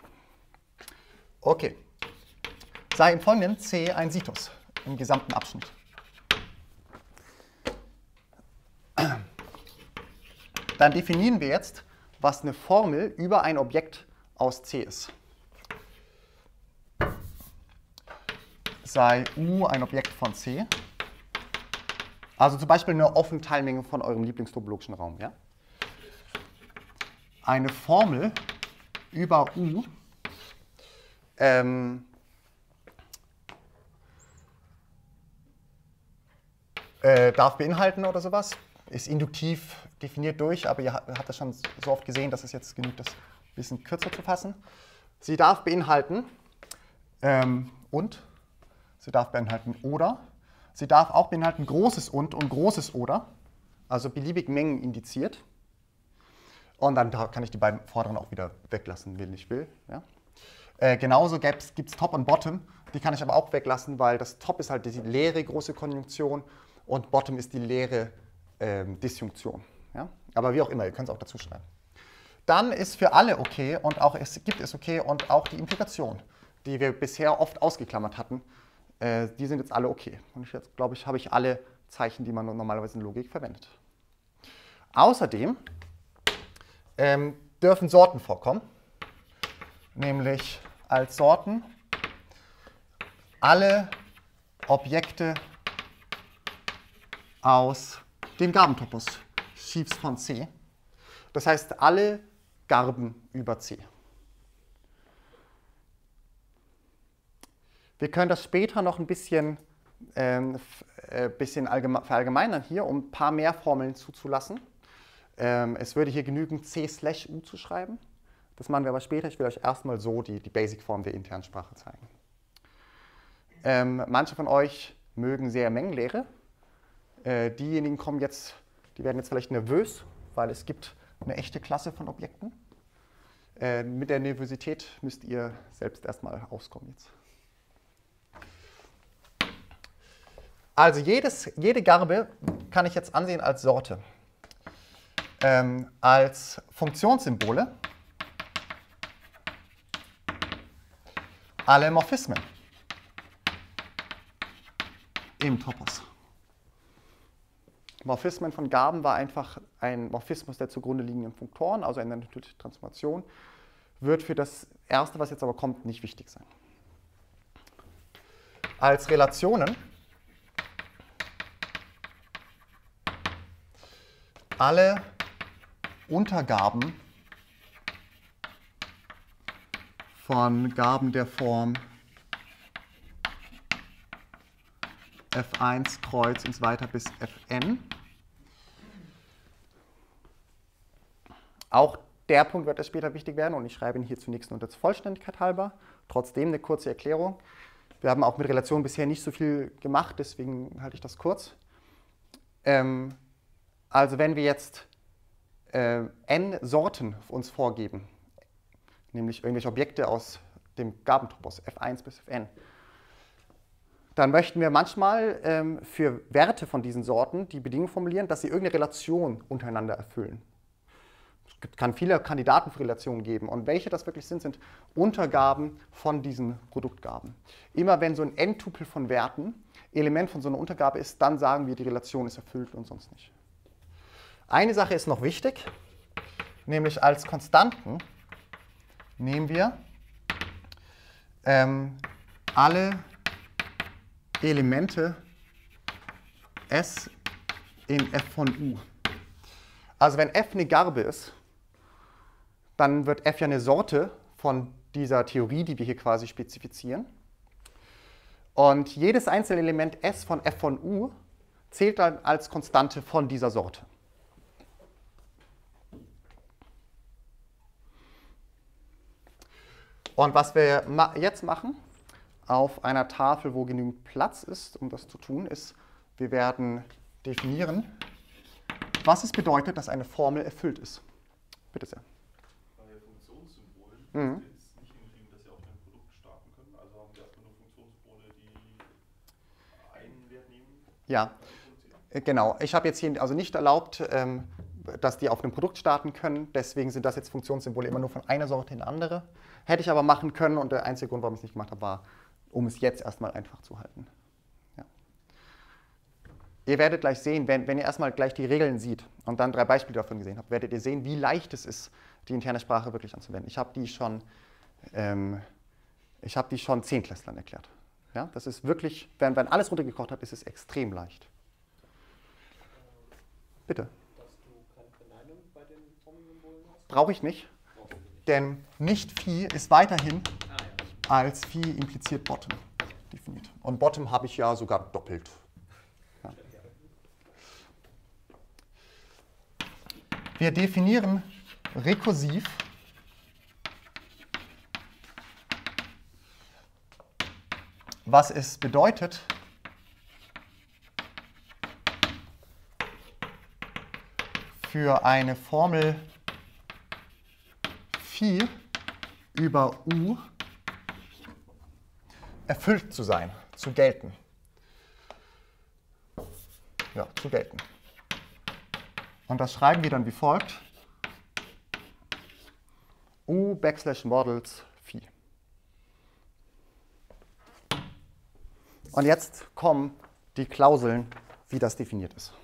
Okay. Sei im Folgenden C ein Situs im gesamten Abschnitt. Dann definieren wir jetzt, was eine Formel über ein Objekt aus C ist. Sei U ein Objekt von C. Also zum Beispiel eine offene Teilmenge von eurem lieblingstopologischen Raum. Ja? Eine Formel über U ähm, äh, darf beinhalten oder sowas. Ist induktiv definiert durch, aber ihr habt das schon so oft gesehen, dass es jetzt genügt, das ein bisschen kürzer zu fassen. Sie darf beinhalten ähm, und, sie darf beinhalten oder, sie darf auch beinhalten großes und und großes oder, also beliebig Mengen indiziert. Und dann kann ich die beiden vorderen auch wieder weglassen, wenn ich will. Ja? Äh, genauso gibt es Top und Bottom, die kann ich aber auch weglassen, weil das Top ist halt die leere große Konjunktion und Bottom ist die leere Ähm, Disjunktion. Ja? Aber wie auch immer, ihr könnt es auch dazu schreiben. Dann ist für alle okay und auch es gibt es okay und auch die Implikation, die wir bisher oft ausgeklammert hatten, äh, die sind jetzt alle okay. Und ich jetzt, glaube ich, habe ich alle Zeichen, die man normalerweise in Logik verwendet. Außerdem ähm, dürfen Sorten vorkommen, nämlich als Sorten alle Objekte aus dem Garbentopos Schiefs von C. Das heißt, alle Garben über C. Wir können das später noch ein bisschen, ähm, äh, bisschen verallgemeinern hier, um ein paar mehr Formeln zuzulassen. Ähm, es würde hier genügen, C slash U zu schreiben. Das machen wir aber später. Ich will euch erstmal so die, die Basic-Form der internen Sprache zeigen. Ähm, manche von euch mögen sehr Mengenlehre. Diejenigen kommen jetzt, die werden jetzt vielleicht nervös, weil es gibt eine echte Klasse von Objekten. Äh, mit der Nervosität müsst ihr selbst erstmal auskommen jetzt. Also jedes, jede Garbe kann ich jetzt ansehen als Sorte. Ähm, als Funktionssymbole alle Morphismen im Topos. Morphismen von Garben war einfach ein Morphismus der zugrunde liegenden Funktoren, also eine natürliche Transformation, wird für das Erste, was jetzt aber kommt, nicht wichtig sein. Als Relationen alle Untergarben von Garben der Form F eins Kreuz und so weiter bis F N. Auch der Punkt wird erst später wichtig werden und ich schreibe ihn hier zunächst nur der Vollständigkeit halber. Trotzdem eine kurze Erklärung. Wir haben auch mit Relationen bisher nicht so viel gemacht, deswegen halte ich das kurz. Ähm, also wenn wir jetzt äh, n Sorten uns vorgeben, nämlich irgendwelche Objekte aus dem Garbentopos F eins bis F N, dann möchten wir manchmal ähm, für Werte von diesen Sorten die Bedingung formulieren, dass sie irgendeine Relation untereinander erfüllen. Es kann viele Kandidaten für Relationen geben und welche das wirklich sind, sind Untergaben von diesen Produktgaben. Immer wenn so ein N-Tupel von Werten Element von so einer Untergabe ist, dann sagen wir, die Relation ist erfüllt und sonst nicht. Eine Sache ist noch wichtig, nämlich als Konstanten nehmen wir ähm, alle Elemente S in F von U. Also wenn F eine Garbe ist, dann wird F ja eine Sorte von dieser Theorie, die wir hier quasi spezifizieren. Und jedes einzelne Element S von F von U zählt dann als Konstante von dieser Sorte. Und was wir jetzt machen, auf einer Tafel, wo genügend Platz ist, um das zu tun, ist, wir werden definieren, was es bedeutet, dass eine Formel erfüllt ist. Bitte sehr. Bei Funktionssymbolen mhm. ist nicht hinkriegen, dass sie auch ein Produkt starten können. Also haben wir erstmal nur Funktionssymbole, die einen Wert nehmen. Ja, genau. Ich habe jetzt hier also nicht erlaubt, dass die auf einem Produkt starten können. Deswegen sind das jetzt Funktionssymbole immer nur von einer Sorte in eine andere. Hätte ich aber machen können und der einzige Grund, warum ich es nicht gemacht habe, war, um es jetzt erstmal einfach zu halten. Ihr werdet gleich sehen, wenn, wenn ihr erstmal gleich die Regeln seht und dann drei Beispiele davon gesehen habt, werdet ihr sehen, wie leicht es ist, die interne Sprache wirklich anzuwenden. Ich habe die schon, ähm, ich habe die schon Zehntklässlern erklärt. Ja? Das ist wirklich, wenn man alles runtergekocht hat, ist es extrem leicht. Bitte. Dass du keine Verneinung bei den Formensymbolen hast? Brauche ich nicht, denn nicht Phi ist weiterhin ah, ja. als Phi impliziert Bottom definiert. Und Bottom habe ich ja sogar doppelt. Wir definieren rekursiv was es bedeutet, für eine Formel Phi über U erfüllt zu sein, zu gelten. Ja, zu gelten. Und das schreiben wir dann wie folgt. U backslash models phi. Und jetzt kommen die Klauseln, wie das definiert ist.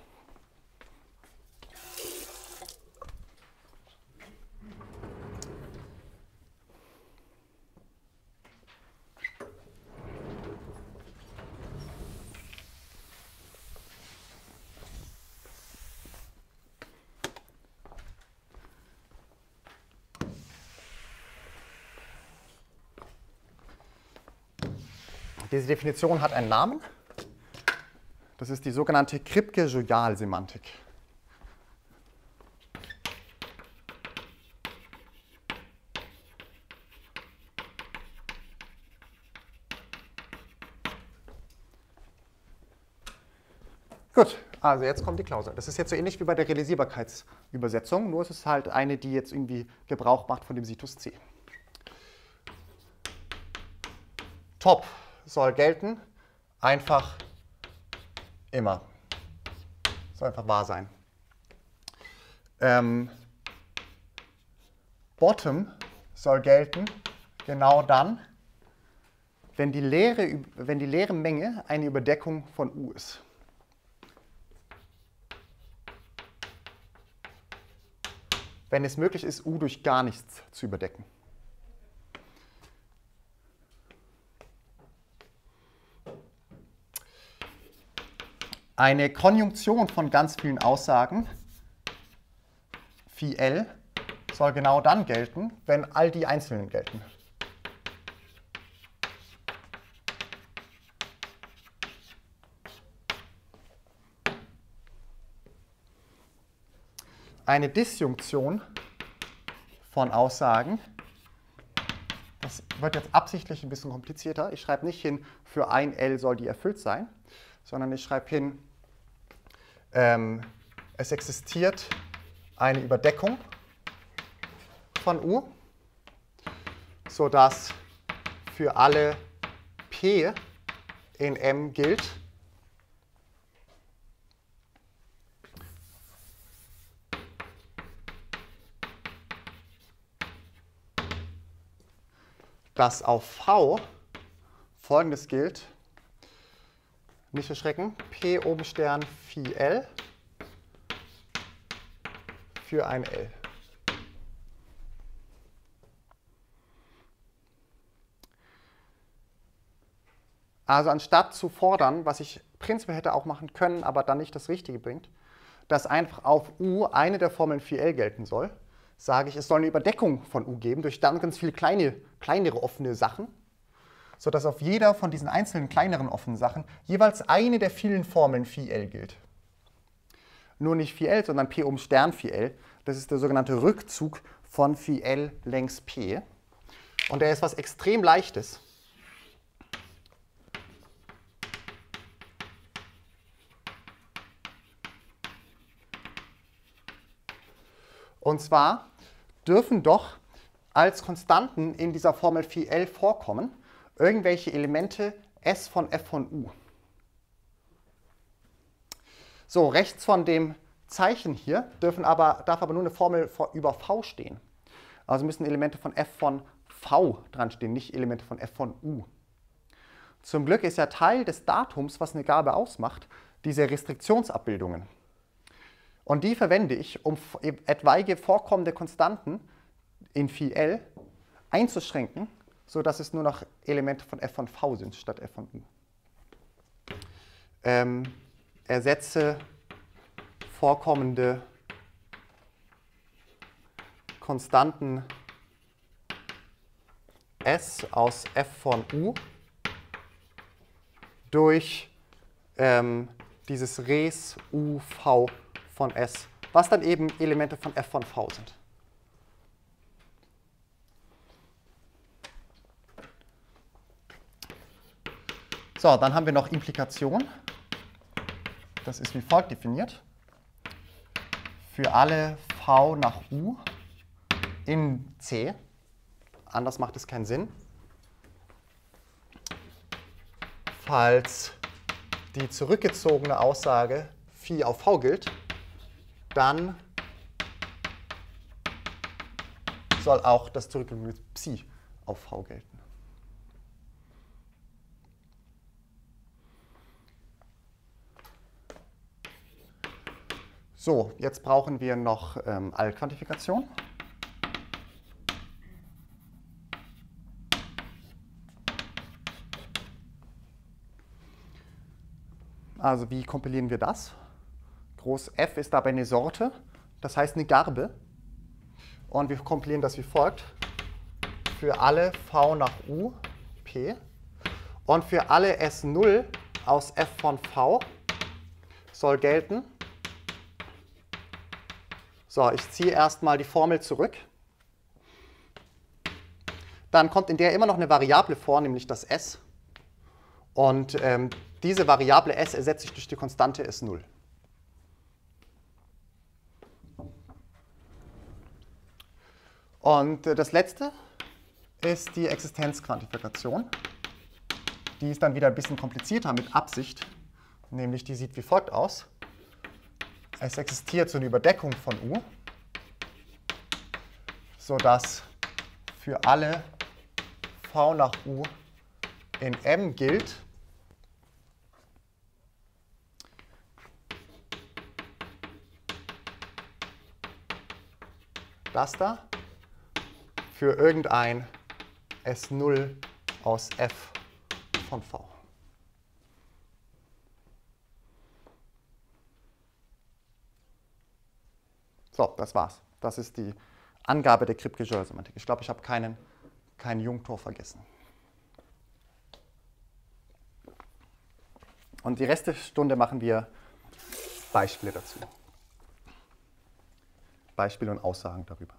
Diese Definition hat einen Namen. Das ist die sogenannte Kripke-Joyal-Semantik. Gut, also jetzt kommt die Klausel. Das ist jetzt so ähnlich wie bei der Realisierbarkeitsübersetzung, nur es ist halt eine, die jetzt irgendwie Gebrauch macht von dem Situs C. Top. Soll gelten, einfach immer. Soll einfach wahr sein. Ähm, bottom soll gelten, genau dann, wenn die leere, wenn die leere Menge eine Überdeckung von U ist. Wenn es möglich ist, U durch gar nichts zu überdecken. Eine Konjunktion von ganz vielen Aussagen, Phi L, soll genau dann gelten, wenn all die Einzelnen gelten. Eine Disjunktion von Aussagen, das wird jetzt absichtlich ein bisschen komplizierter. Ich schreibe nicht hin, für ein L soll die erfüllt sein, sondern ich schreibe hin, Ähm, es existiert eine Überdeckung von U, sodass für alle P in M gilt, dass auf V Folgendes gilt, nicht erschrecken, P oben Stern Phi L für ein L. Also anstatt zu fordern, was ich prinzipiell hätte auch machen können, aber dann nicht das Richtige bringt, dass einfach auf U eine der Formeln Phi L gelten soll, sage ich, es soll eine Überdeckung von U geben durch dann ganz viele kleine, kleinere offene Sachen, sodass auf jeder von diesen einzelnen kleineren offenen Sachen jeweils eine der vielen Formeln Phi L gilt. Nur nicht Phi L, sondern P um Stern Phi L. Das ist der sogenannte Rückzug von Phi L längs P. Und der ist was extrem Leichtes. Und zwar dürfen doch als Konstanten in dieser Formel Phi L vorkommen irgendwelche Elemente S von F von U. So, rechts von dem Zeichen hier dürfen aber, darf aber nur eine Formel über V stehen. Also müssen Elemente von F von V dran stehen, nicht Elemente von F von U. Zum Glück ist ja Teil des Datums, was eine Gabe ausmacht, diese Restriktionsabbildungen. Und die verwende ich, um etwaige vorkommende Konstanten in Phi L einzuschränken, sodass es nur noch Elemente von f von v sind, statt f von u. Ähm, ersetze vorkommende Konstanten s aus f von u durch ähm, dieses Res u v von S, was dann eben Elemente von F von V sind. So, dann haben wir noch Implikation. Das ist wie folgt definiert. Für alle V nach U in C, anders macht es keinen Sinn, falls die zurückgezogene Aussage Phi auf V gilt, dann soll auch das zurückgegebene Psi auf V gelten. So, jetzt brauchen wir noch ähm, Allquantifikation. Also wie kompilieren wir das? Groß F ist dabei eine Sorte, das heißt eine Garbe. Und wir kompilieren das wie folgt. Für alle V nach U, P. Und für alle S null aus F von V soll gelten. So, ich ziehe erstmal die Formel zurück. Dann kommt in der immer noch eine Variable vor, nämlich das S. Und ähm, diese Variable S ersetze ich durch die Konstante S null. Und das letzte ist die Existenzquantifikation. Die ist dann wieder ein bisschen komplizierter mit Absicht, nämlich die sieht wie folgt aus. Es existiert so eine Überdeckung von U, sodass für alle V nach U in M gilt, das da, für irgendein S null aus F von V. So, das war's. Das ist die Angabe der Kripke-Joel-Semantik. Ich glaube, ich habe keinen, keinen Jungtor vergessen. Und die Restestunde machen wir Beispiele dazu. Beispiele und Aussagen darüber.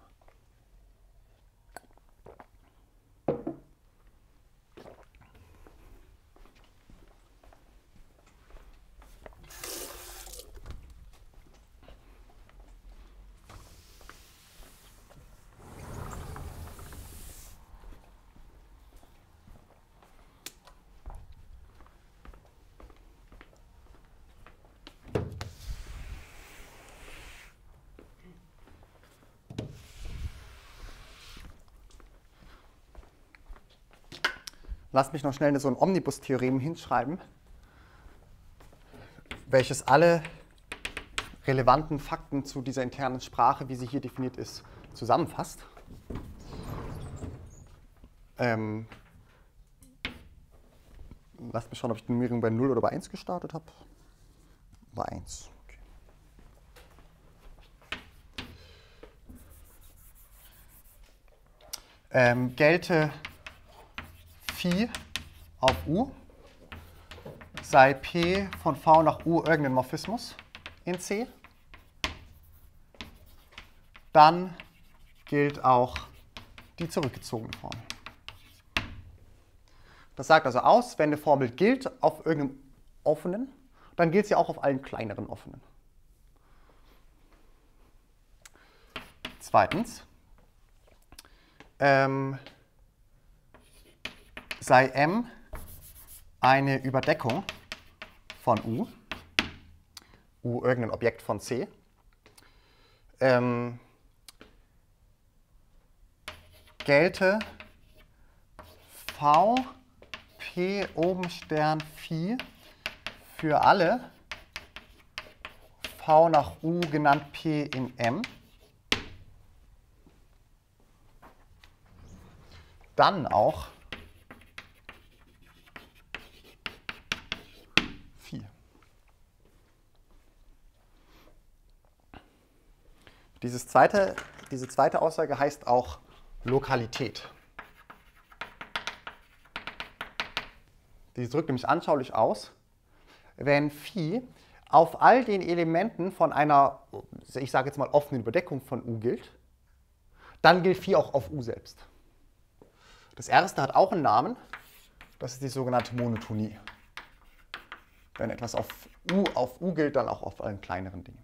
Lass mich noch schnell so ein Omnibus-Theorem hinschreiben, welches alle relevanten Fakten zu dieser internen Sprache, wie sie hier definiert ist, zusammenfasst. Ähm, Lasst mich schauen, ob ich die Nummerierung bei null oder bei eins gestartet habe. Bei eins. Okay. Ähm, gelte Phi auf U, sei P von V nach U irgendein Morphismus in C, dann gilt auch die zurückgezogene Form. Das sagt also aus, wenn eine Formel gilt auf irgendeinem offenen, dann gilt sie auch auf allen kleineren offenen. Zweitens, ähm, sei M eine Überdeckung von U, U irgendein Objekt von C, ähm, gelte V P oben Stern Phi für alle V nach U genannt P in M. Dann auch Phi. Dieses zweite, diese zweite Aussage heißt auch Lokalität. Die drückt nämlich anschaulich aus, wenn Phi auf all den Elementen von einer, ich sage jetzt mal, offenen Überdeckung von U gilt, dann gilt Phi auch auf U selbst. Das erste hat auch einen Namen, das ist die sogenannte Monotonie. Wenn etwas auf U auf U gilt, dann auch auf allen kleineren Dingen.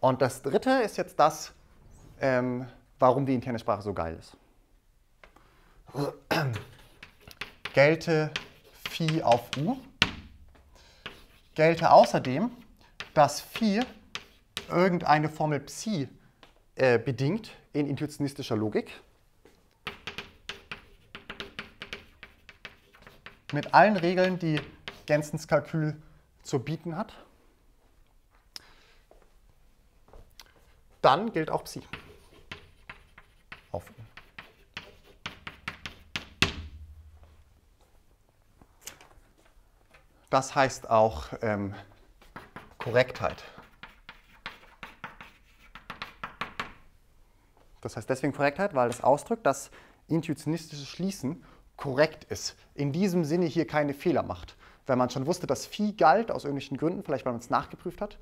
Und das dritte ist jetzt das, ähm, warum die interne Sprache so geil ist. Gelte Phi auf U, gelte außerdem, dass Phi irgendeine Formel Psi äh, bedingt in intuitionistischer Logik mit allen Regeln, die Gentzens Kalkül zu bieten hat, dann gilt auch Psi auf U. Das heißt auch ähm, Korrektheit. Das heißt deswegen Korrektheit, weil das ausdrückt, dass intuitionistisches Schließen korrekt ist. In diesem Sinne hier keine Fehler macht. Weil man schon wusste, dass Phi galt, aus irgendwelchen Gründen, vielleicht weil man es nachgeprüft hat,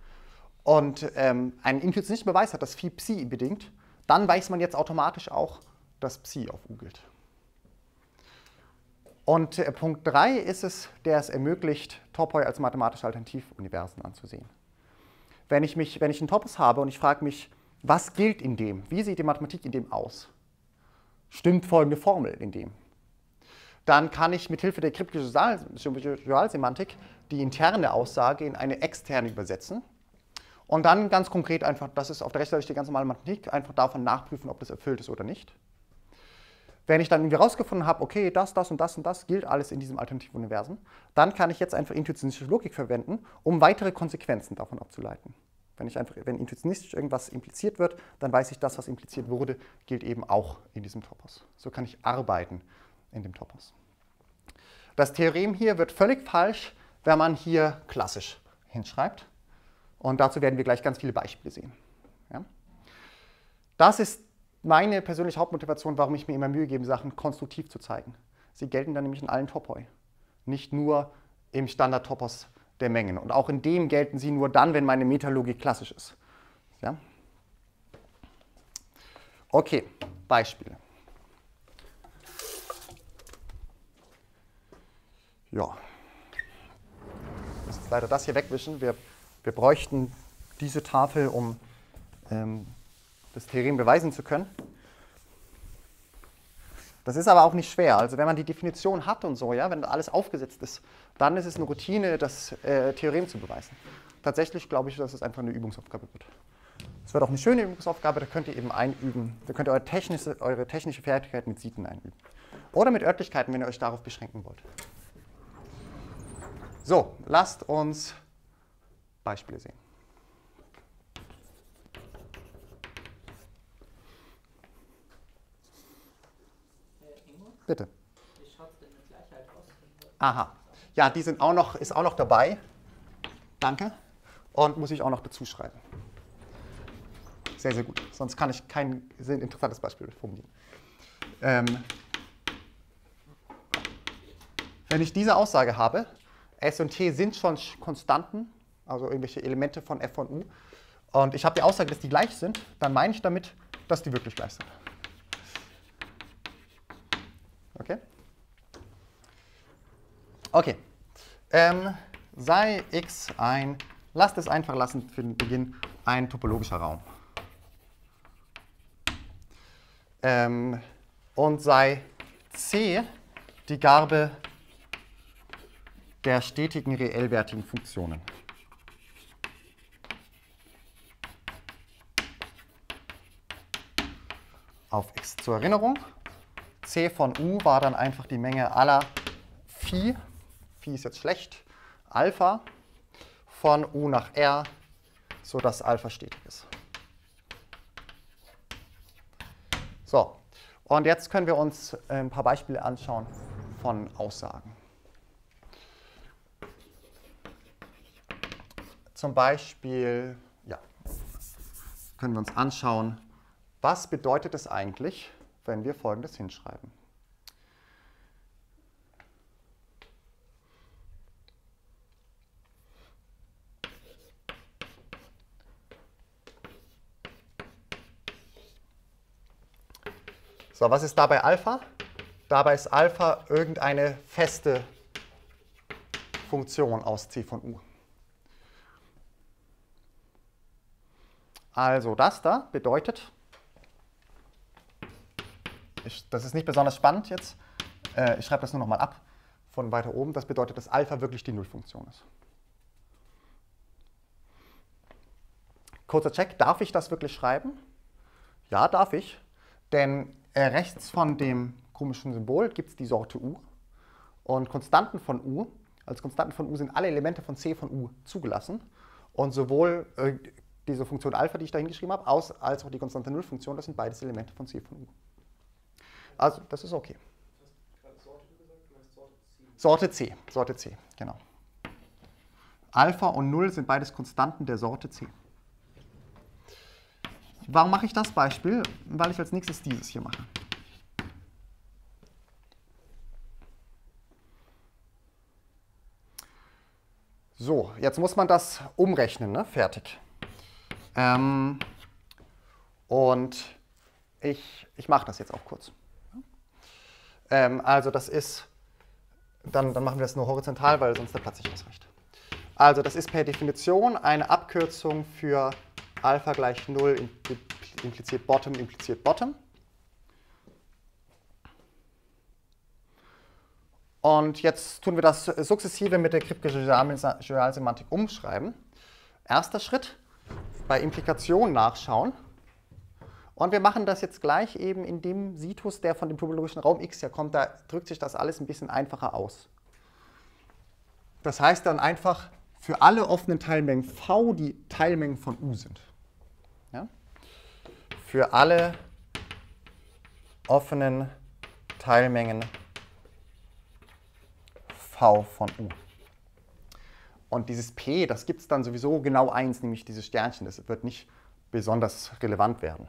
und ähm, einen intuitionistischen Beweis hat, dass Phi Psi bedingt, dann weiß man jetzt automatisch auch, dass Psi auf U gilt. Und äh, Punkt drei ist es, der es ermöglicht, Topoi als mathematische Alternativuniversen anzusehen. Wenn ich, mich, wenn ich einen Topos habe und ich frage mich, was gilt in dem? Wie sieht die Mathematik in dem aus? Stimmt folgende Formel in dem? Dann kann ich mit Hilfe der Kryptojournalsemantik die interne Aussage in eine externe übersetzen und dann ganz konkret einfach, das ist auf der rechten Seite die ganz normale Mathematik, einfach davon nachprüfen, ob das erfüllt ist oder nicht. Wenn ich dann irgendwie rausgefunden habe, okay, das, das und das und das gilt alles in diesem alternativen Universum, dann kann ich jetzt einfach intuitionistische Logik verwenden, um weitere Konsequenzen davon abzuleiten. Wenn, ich einfach, wenn intuitionistisch irgendwas impliziert wird, dann weiß ich, das, was impliziert wurde, gilt eben auch in diesem Topos. So kann ich arbeiten in dem Topos. Das Theorem hier wird völlig falsch, wenn man hier klassisch hinschreibt. Und dazu werden wir gleich ganz viele Beispiele sehen. Ja? Das ist meine persönliche Hauptmotivation, warum ich mir immer Mühe gebe, Sachen konstruktiv zu zeigen. Sie gelten dann nämlich in allen Topoi, nicht nur im Standard-Topos der Mengen. Und auch in dem gelten sie nur dann, wenn meine Metalogik klassisch ist. Ja? Okay, Beispiele. Ja, ich muss jetzt leider das hier wegwischen. Wir, wir bräuchten diese Tafel, um ähm, das Theorem beweisen zu können. Das ist aber auch nicht schwer. Also wenn man die Definition hat und so, ja, wenn alles aufgesetzt ist, dann ist es eine Routine, das äh, Theorem zu beweisen. Tatsächlich glaube ich, dass es einfach eine Übungsaufgabe wird. Es wird auch eine schöne Übungsaufgabe, da könnt ihr eben einüben. Da könnt ihr eure technische, eure technische Fertigkeit mit Sieten einüben. Oder mit Örtlichkeiten, wenn ihr euch darauf beschränken wollt. So, lasst uns Beispiele sehen. Bitte. Wie schaut es denn mit Gleichheit aus? Aha. Ja, die sind auch noch, ist auch noch dabei. Danke. Und muss ich auch noch dazu schreiben. Sehr, sehr gut. Sonst kann ich kein interessantes Beispiel formulieren. Ähm, wenn ich diese Aussage habe, S und T sind schon Konstanten, also irgendwelche Elemente von F und U, und ich habe die Aussage, dass die gleich sind, dann meine ich damit, dass die wirklich gleich sind. Okay? Okay. Ähm, sei X ein, lasst es einfach lassen für den Beginn, ein topologischer Raum. Ähm, und sei C die Garbe der stetigen reellwertigen Funktionen. Auf X. Zur Erinnerung, C von U war dann einfach die Menge aller Phi, Phi ist jetzt schlecht, Alpha von U nach R, sodass Alpha stetig ist. So, und jetzt können wir uns ein paar Beispiele anschauen von Aussagen. Zum Beispiel, ja, können wir uns anschauen, was bedeutet es eigentlich, wenn wir Folgendes hinschreiben. So, was ist dabei Alpha? Dabei ist Alpha irgendeine feste Funktion aus C von U. Also das da bedeutet, ich, das ist nicht besonders spannend jetzt, äh, ich schreibe das nur nochmal ab von weiter oben, das bedeutet, dass Alpha wirklich die Nullfunktion ist. Kurzer Check, darf ich das wirklich schreiben? Ja, darf ich, denn äh, rechts von dem komischen Symbol gibt es die Sorte U und Konstanten von U, als Konstanten von U sind alle Elemente von C von U zugelassen und sowohl äh, diese Funktion Alpha, die ich da hingeschrieben habe, aus, als auch die konstante Nullfunktion, das sind beides Elemente von C von U. Also, das ist okay. Du hast gerade Sorte gesagt, du meinst Sorte C. Sorte C, Sorte C, genau. Alpha und Null sind beides Konstanten der Sorte C. Warum mache ich das Beispiel? Weil ich als nächstes dieses hier mache. So, jetzt muss man das umrechnen, ne? Fertig. Ähm, und ich, ich mache das jetzt auch kurz. Ähm, also das ist, dann, dann machen wir das nur horizontal, weil sonst der Platz nicht ausreicht. Also das ist per Definition eine Abkürzung für Alpha gleich null impliziert Bottom impliziert Bottom. Und jetzt tun wir das sukzessive mit der Kripke-Journal-Semantik umschreiben. Erster Schritt. Bei Implikation nachschauen. Und wir machen das jetzt gleich eben in dem Situs, der von dem topologischen Raum X ja kommt, da drückt sich das alles ein bisschen einfacher aus. Das heißt dann einfach für alle offenen Teilmengen V, die Teilmengen von U sind. Ja? Für alle offenen Teilmengen V von U. Und dieses P, das gibt es dann sowieso genau eins, nämlich dieses Sternchen. Das wird nicht besonders relevant werden.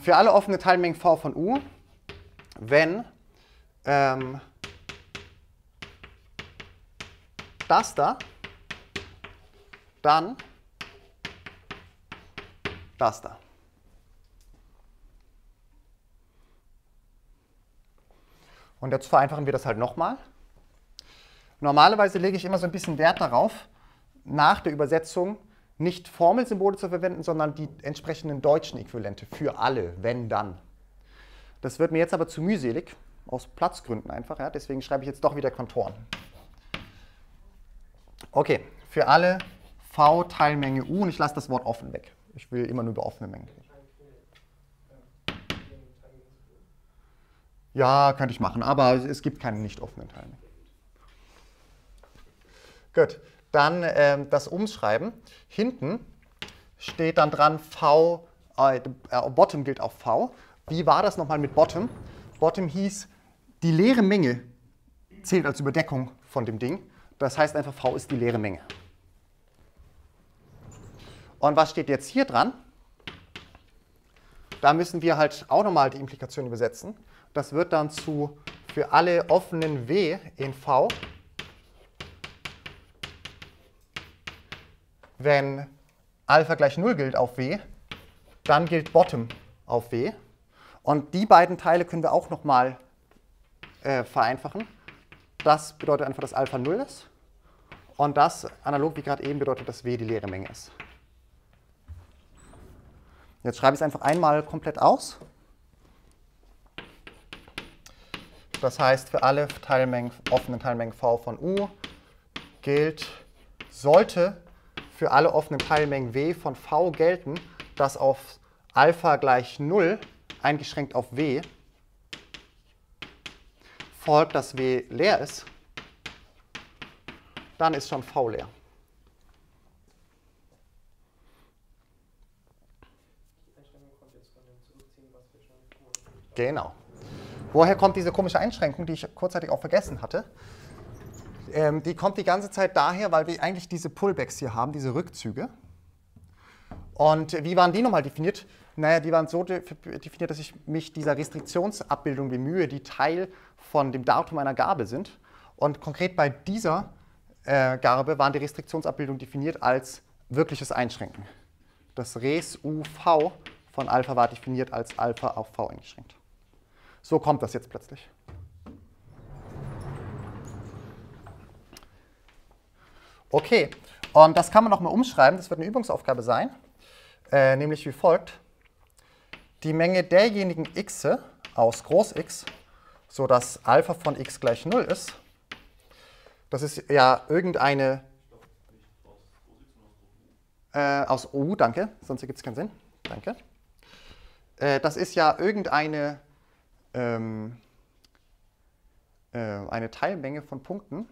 Für alle offenen Teilmengen V von U, wenn ähm, das da, dann das da. Und jetzt vereinfachen wir das halt nochmal. Normalerweise lege ich immer so ein bisschen Wert darauf, nach der Übersetzung nicht Formelsymbole zu verwenden, sondern die entsprechenden deutschen Äquivalente für alle, wenn, dann. Das wird mir jetzt aber zu mühselig, aus Platzgründen einfach, ja? Deswegen schreibe ich jetzt doch wieder Kontoren. Okay, für alle V Teilmenge U und ich lasse das Wort offen weg. Ich will immer nur über offene Mengen reden. Ja, könnte ich machen, aber es gibt keine nicht offenen Teilmengen. Gut, dann äh, das Umschreiben. Hinten steht dann dran V, äh, Bottom gilt auch V. Wie war das nochmal mit Bottom? Bottom hieß, die leere Menge zählt als Überdeckung von dem Ding. Das heißt einfach, V ist die leere Menge. Und was steht jetzt hier dran? Da müssen wir halt auch nochmal die Implikation übersetzen. Das wird dann zu, für alle offenen W in V, wenn Alpha gleich null gilt auf W, dann gilt Bottom auf W. Und die beiden Teile können wir auch nochmal äh, vereinfachen. Das bedeutet einfach, dass Alpha null ist. Und das, analog wie gerade eben, bedeutet, dass W die leere Menge ist. Jetzt schreibe ich es einfach einmal komplett aus. Das heißt, für alle Teilmengen, offenen Teilmengen V von U gilt, sollte für alle offenen Teilmengen W von V gelten, dass auf Alpha gleich null, eingeschränkt auf W, folgt, dass W leer ist, dann ist schon V leer. Genau. Woher kommt diese komische Einschränkung, die ich kurzzeitig auch vergessen hatte? Ähm, die kommt die ganze Zeit daher, weil wir eigentlich diese Pullbacks hier haben, diese Rückzüge. Und wie waren die nochmal definiert? Naja, die waren so definiert, dass ich mich dieser Restriktionsabbildung bemühe, die Teil von dem Datum einer Garbe sind. Und konkret bei dieser äh, Garbe waren die Restriktionsabbildungen definiert als wirkliches Einschränken. Das Res U V von Alpha war definiert als Alpha auf V eingeschränkt. So kommt das jetzt plötzlich. Okay, und das kann man nochmal umschreiben. Das wird eine Übungsaufgabe sein, äh, nämlich wie folgt. Die Menge derjenigen Xe aus Groß X, sodass Alpha von X gleich null ist, das ist ja irgendeine... Äh, aus O U, danke, sonst ergibt es keinen Sinn. Danke. Äh, das ist ja irgendeine... eine Teilmenge von Punkten,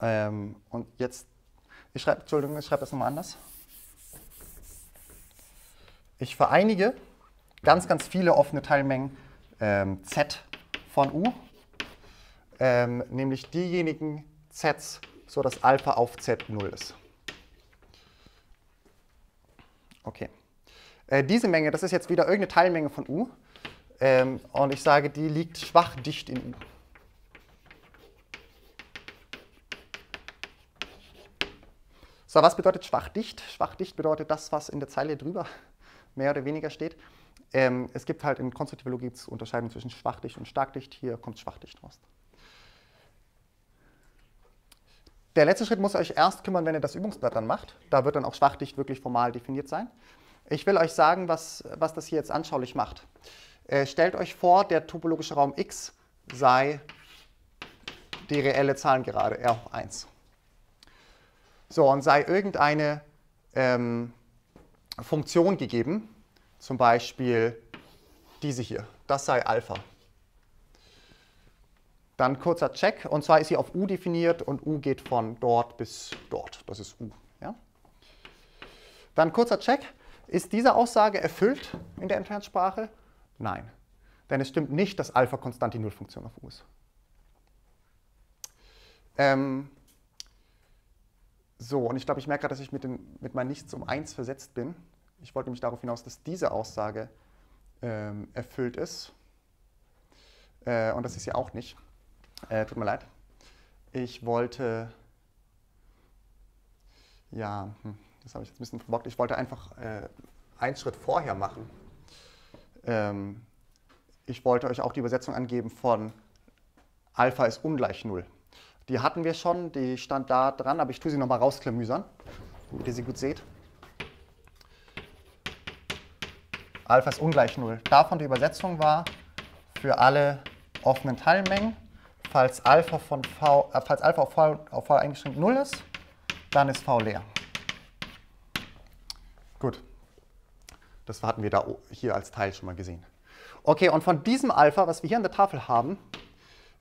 ähm, und jetzt, ich schreibe, Entschuldigung, ich schreibe das nochmal anders. Ich vereinige ganz, ganz viele offene Teilmengen ähm, Z von U, ähm, nämlich diejenigen Zs, so dass Alpha auf Z null ist. Okay. Äh, diese Menge, das ist jetzt wieder irgendeine Teilmenge von U. Ähm, und ich sage, die liegt schwach dicht in U. So, was bedeutet schwach dicht? Schwach dicht bedeutet das, was in der Zeile drüber mehr oder weniger steht. Ähm, es gibt halt in konstruktiver Logik die Unterscheidung zwischen schwach dicht und stark dicht. Hier kommt schwach dicht raus. Der letzte Schritt muss euch erst kümmern, wenn ihr das Übungsblatt dann macht. Da wird dann auch schwachdicht wirklich formal definiert sein. Ich will euch sagen, was, was das hier jetzt anschaulich macht. Äh, stellt euch vor, der topologische Raum X sei die reelle Zahlengerade, R hoch eins. So, und sei irgendeine ähm, Funktion gegeben, zum Beispiel diese hier. Das sei Alpha. Dann kurzer Check, und zwar ist sie auf U definiert und U geht von dort bis dort. Das ist U. Ja? Dann kurzer Check, ist diese Aussage erfüllt in der Entfernsprache? Nein, denn es stimmt nicht, dass Alpha konstant die Nullfunktion auf U ist. Ähm so, und ich glaube, ich merke gerade, dass ich mit, den, mit meinem Nichts um eins versetzt bin. Ich wollte nämlich darauf hinaus, dass diese Aussage ähm, erfüllt ist. Äh, und das ist ja auch nicht. Äh, tut mir leid. Ich wollte, ja, das habe ich jetzt ein bisschen verbockt. Ich wollte einfach äh, einen Schritt vorher machen. Ähm, ich wollte euch auch die Übersetzung angeben von Alpha ist ungleich null. Die hatten wir schon, die stand da dran, aber ich tue sie nochmal rausklamüsern, damit ihr sie gut seht. Alpha ist ungleich null. Davon die Übersetzung war, für alle offenen Teilmengen falls Alpha, von v, äh, falls Alpha auf, v, auf V eingeschränkt null ist, dann ist V leer. Gut. Das hatten wir da hier als Teil schon mal gesehen. Okay, und von diesem Alpha, was wir hier an der Tafel haben,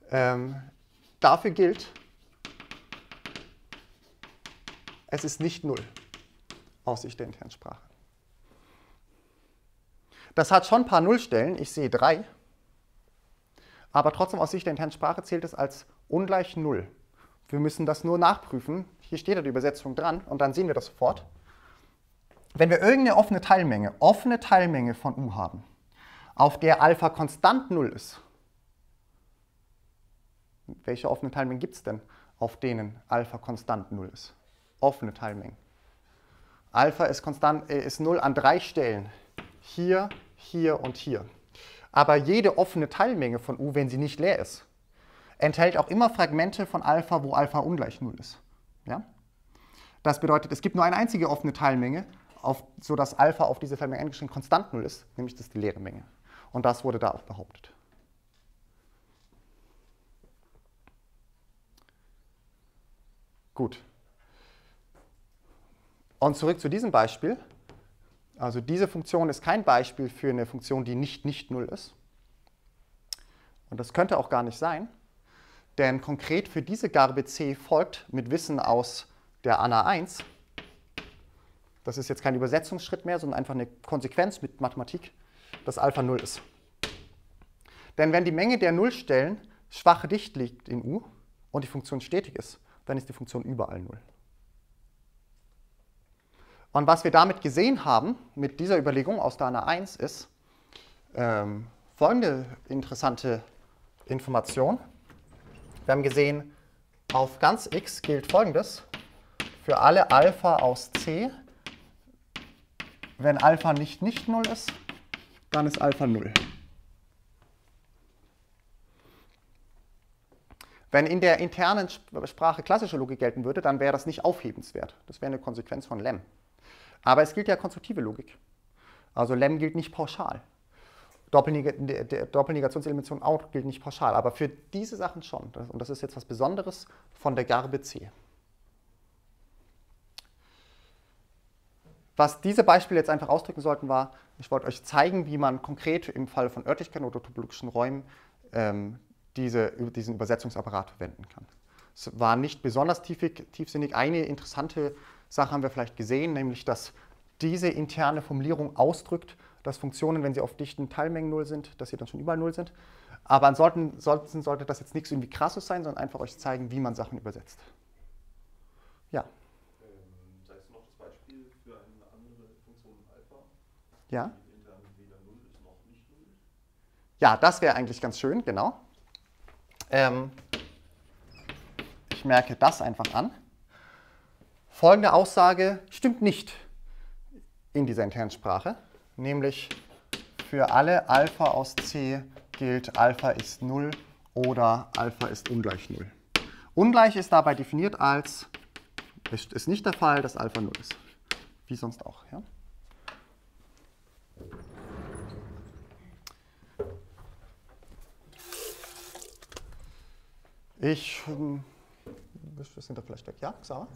ähm, dafür gilt, es ist nicht null aus Sicht der internen Sprache. Das hat schon ein paar Nullstellen, ich sehe drei, aber trotzdem aus Sicht der internen Sprache zählt es als ungleich null. Wir müssen das nur nachprüfen, hier steht ja die Übersetzung dran und dann sehen wir das sofort. Wenn wir irgendeine offene Teilmenge, offene Teilmenge von U haben, auf der Alpha konstant null ist, welche offene Teilmengen gibt es denn, auf denen Alpha konstant null ist? Offene Teilmengen. Alpha ist, konstant, äh, ist null an drei Stellen. Hier, hier und hier. Aber jede offene Teilmenge von U, wenn sie nicht leer ist, enthält auch immer Fragmente von Alpha, wo Alpha ungleich null ist. Ja? Das bedeutet, es gibt nur eine einzige offene Teilmenge, auf, sodass Alpha auf diese Teilmenge eingeschränkt konstant null ist, nämlich das ist die leere Menge. Und das wurde da auch behauptet. Gut. Und zurück zu diesem Beispiel. Also diese Funktion ist kein Beispiel für eine Funktion, die nicht nicht null ist. Und das könnte auch gar nicht sein, denn konkret für diese Garbe C folgt mit Wissen aus der Anna eins, das ist jetzt kein Übersetzungsschritt mehr, sondern einfach eine Konsequenz mit Mathematik, dass Alpha null ist. Denn wenn die Menge der Nullstellen schwach dicht liegt in U und die Funktion stetig ist, dann ist die Funktion überall null. Und was wir damit gesehen haben, mit dieser Überlegung aus der Anna eins, ist ähm, folgende interessante Information. Wir haben gesehen, auf ganz x gilt folgendes, für alle Alpha aus C, wenn Alpha nicht nicht null ist, dann ist Alpha null. Wenn in der internen Sprache klassische Logik gelten würde, dann wäre das nicht aufhebenswert. Das wäre eine Konsequenz von Lem. Aber es gilt ja konstruktive Logik. Also Lem gilt nicht pauschal. Doppelneg- Doppelnegationselimination auch gilt nicht pauschal. Aber für diese Sachen schon. Und das ist jetzt was Besonderes von der Garbe C. Was diese Beispiele jetzt einfach ausdrücken sollten, war, ich wollte euch zeigen, wie man konkret im Fall von Örtlichkeiten oder topologischen Räumen ähm, diese, diesen Übersetzungsapparat verwenden kann. Es war nicht besonders tiefig, tiefsinnig. Eine interessante Sache haben wir vielleicht gesehen, nämlich dass diese interne Formulierung ausdrückt, dass Funktionen, wenn sie auf dichten Teilmengen null sind, dass sie dann schon überall null sind. Aber ansonsten sollte das jetzt nichts irgendwie Krasses sein, sondern einfach euch zeigen, wie man Sachen übersetzt. Ja. Ähm, sagst du noch das Beispiel für eine andere Funktion Alpha? Ja. Die intern weder null ist noch nicht null? Ja, das wäre eigentlich ganz schön, genau. Ähm, ich merke das einfach an. Folgende Aussage stimmt nicht in dieser internen Sprache, nämlich für alle Alpha aus C gilt Alpha ist null oder Alpha ist ungleich null. Ungleich ist dabei definiert als, es ist nicht der Fall, dass Alpha null ist, wie sonst auch. Ja? Ich... Ähm, wir sind da vielleicht weg. Ja, Xaver?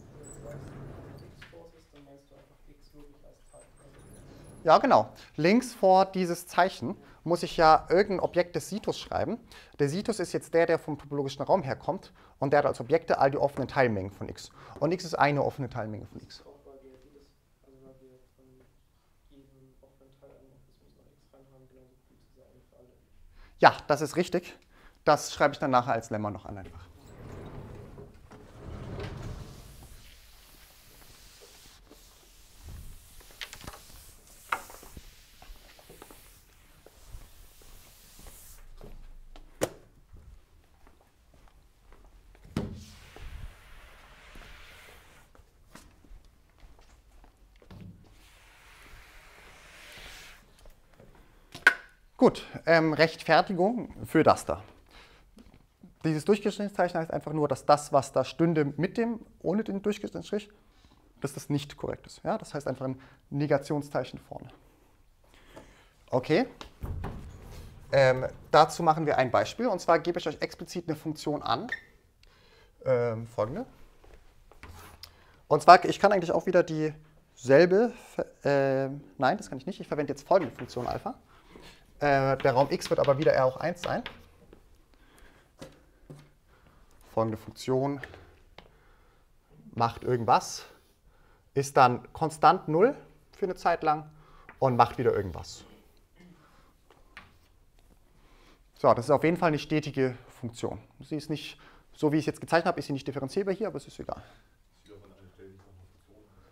Ja, genau. Links vor dieses Zeichen muss ich ja irgendein Objekt des Situs schreiben. Der Situs ist jetzt der, der vom topologischen Raum herkommt und der hat als Objekte all die offenen Teilmengen von x. Und x ist eine offene Teilmenge von x. Ja, das ist richtig. Das schreibe ich dann nachher als Lemma noch an einfach. Gut, ähm, Rechtfertigung für das da. Dieses Durchgestrichenzeichen heißt einfach nur, dass das, was da stünde mit dem, ohne den Durchgestrichstrich, dass das nicht korrekt ist. Ja? Das heißt einfach ein Negationszeichen vorne. Okay, Ähm, dazu machen wir ein Beispiel, und zwar gebe ich euch explizit eine Funktion an. Ähm, folgende. Und zwar, ich kann eigentlich auch wieder dieselbe, äh, nein, das kann ich nicht, ich verwende jetzt folgende Funktion Alpha. Äh, der Raum X wird aber wieder R hoch eins sein. Folgende Funktion macht irgendwas, ist dann konstant null für eine Zeit lang und macht wieder irgendwas. So, das ist auf jeden Fall eine stetige Funktion. Sie ist nicht, so wie ich es jetzt gezeichnet habe, ist sie nicht differenzierbar hier, aber es ist egal.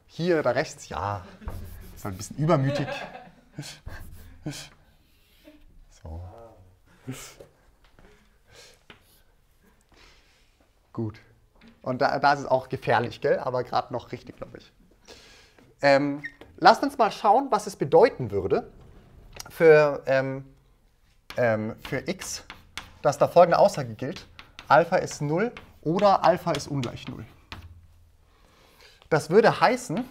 Hier oder rechts, ja. Ist halt ein bisschen übermütig. So. Gut. Und da, da ist es auch gefährlich, gell? Aber gerade noch richtig, glaube ich. Ähm, lasst uns mal schauen, was es bedeuten würde für, ähm, ähm, für x, dass da folgende Aussage gilt. Alpha ist null oder Alpha ist ungleich null. Das würde heißen,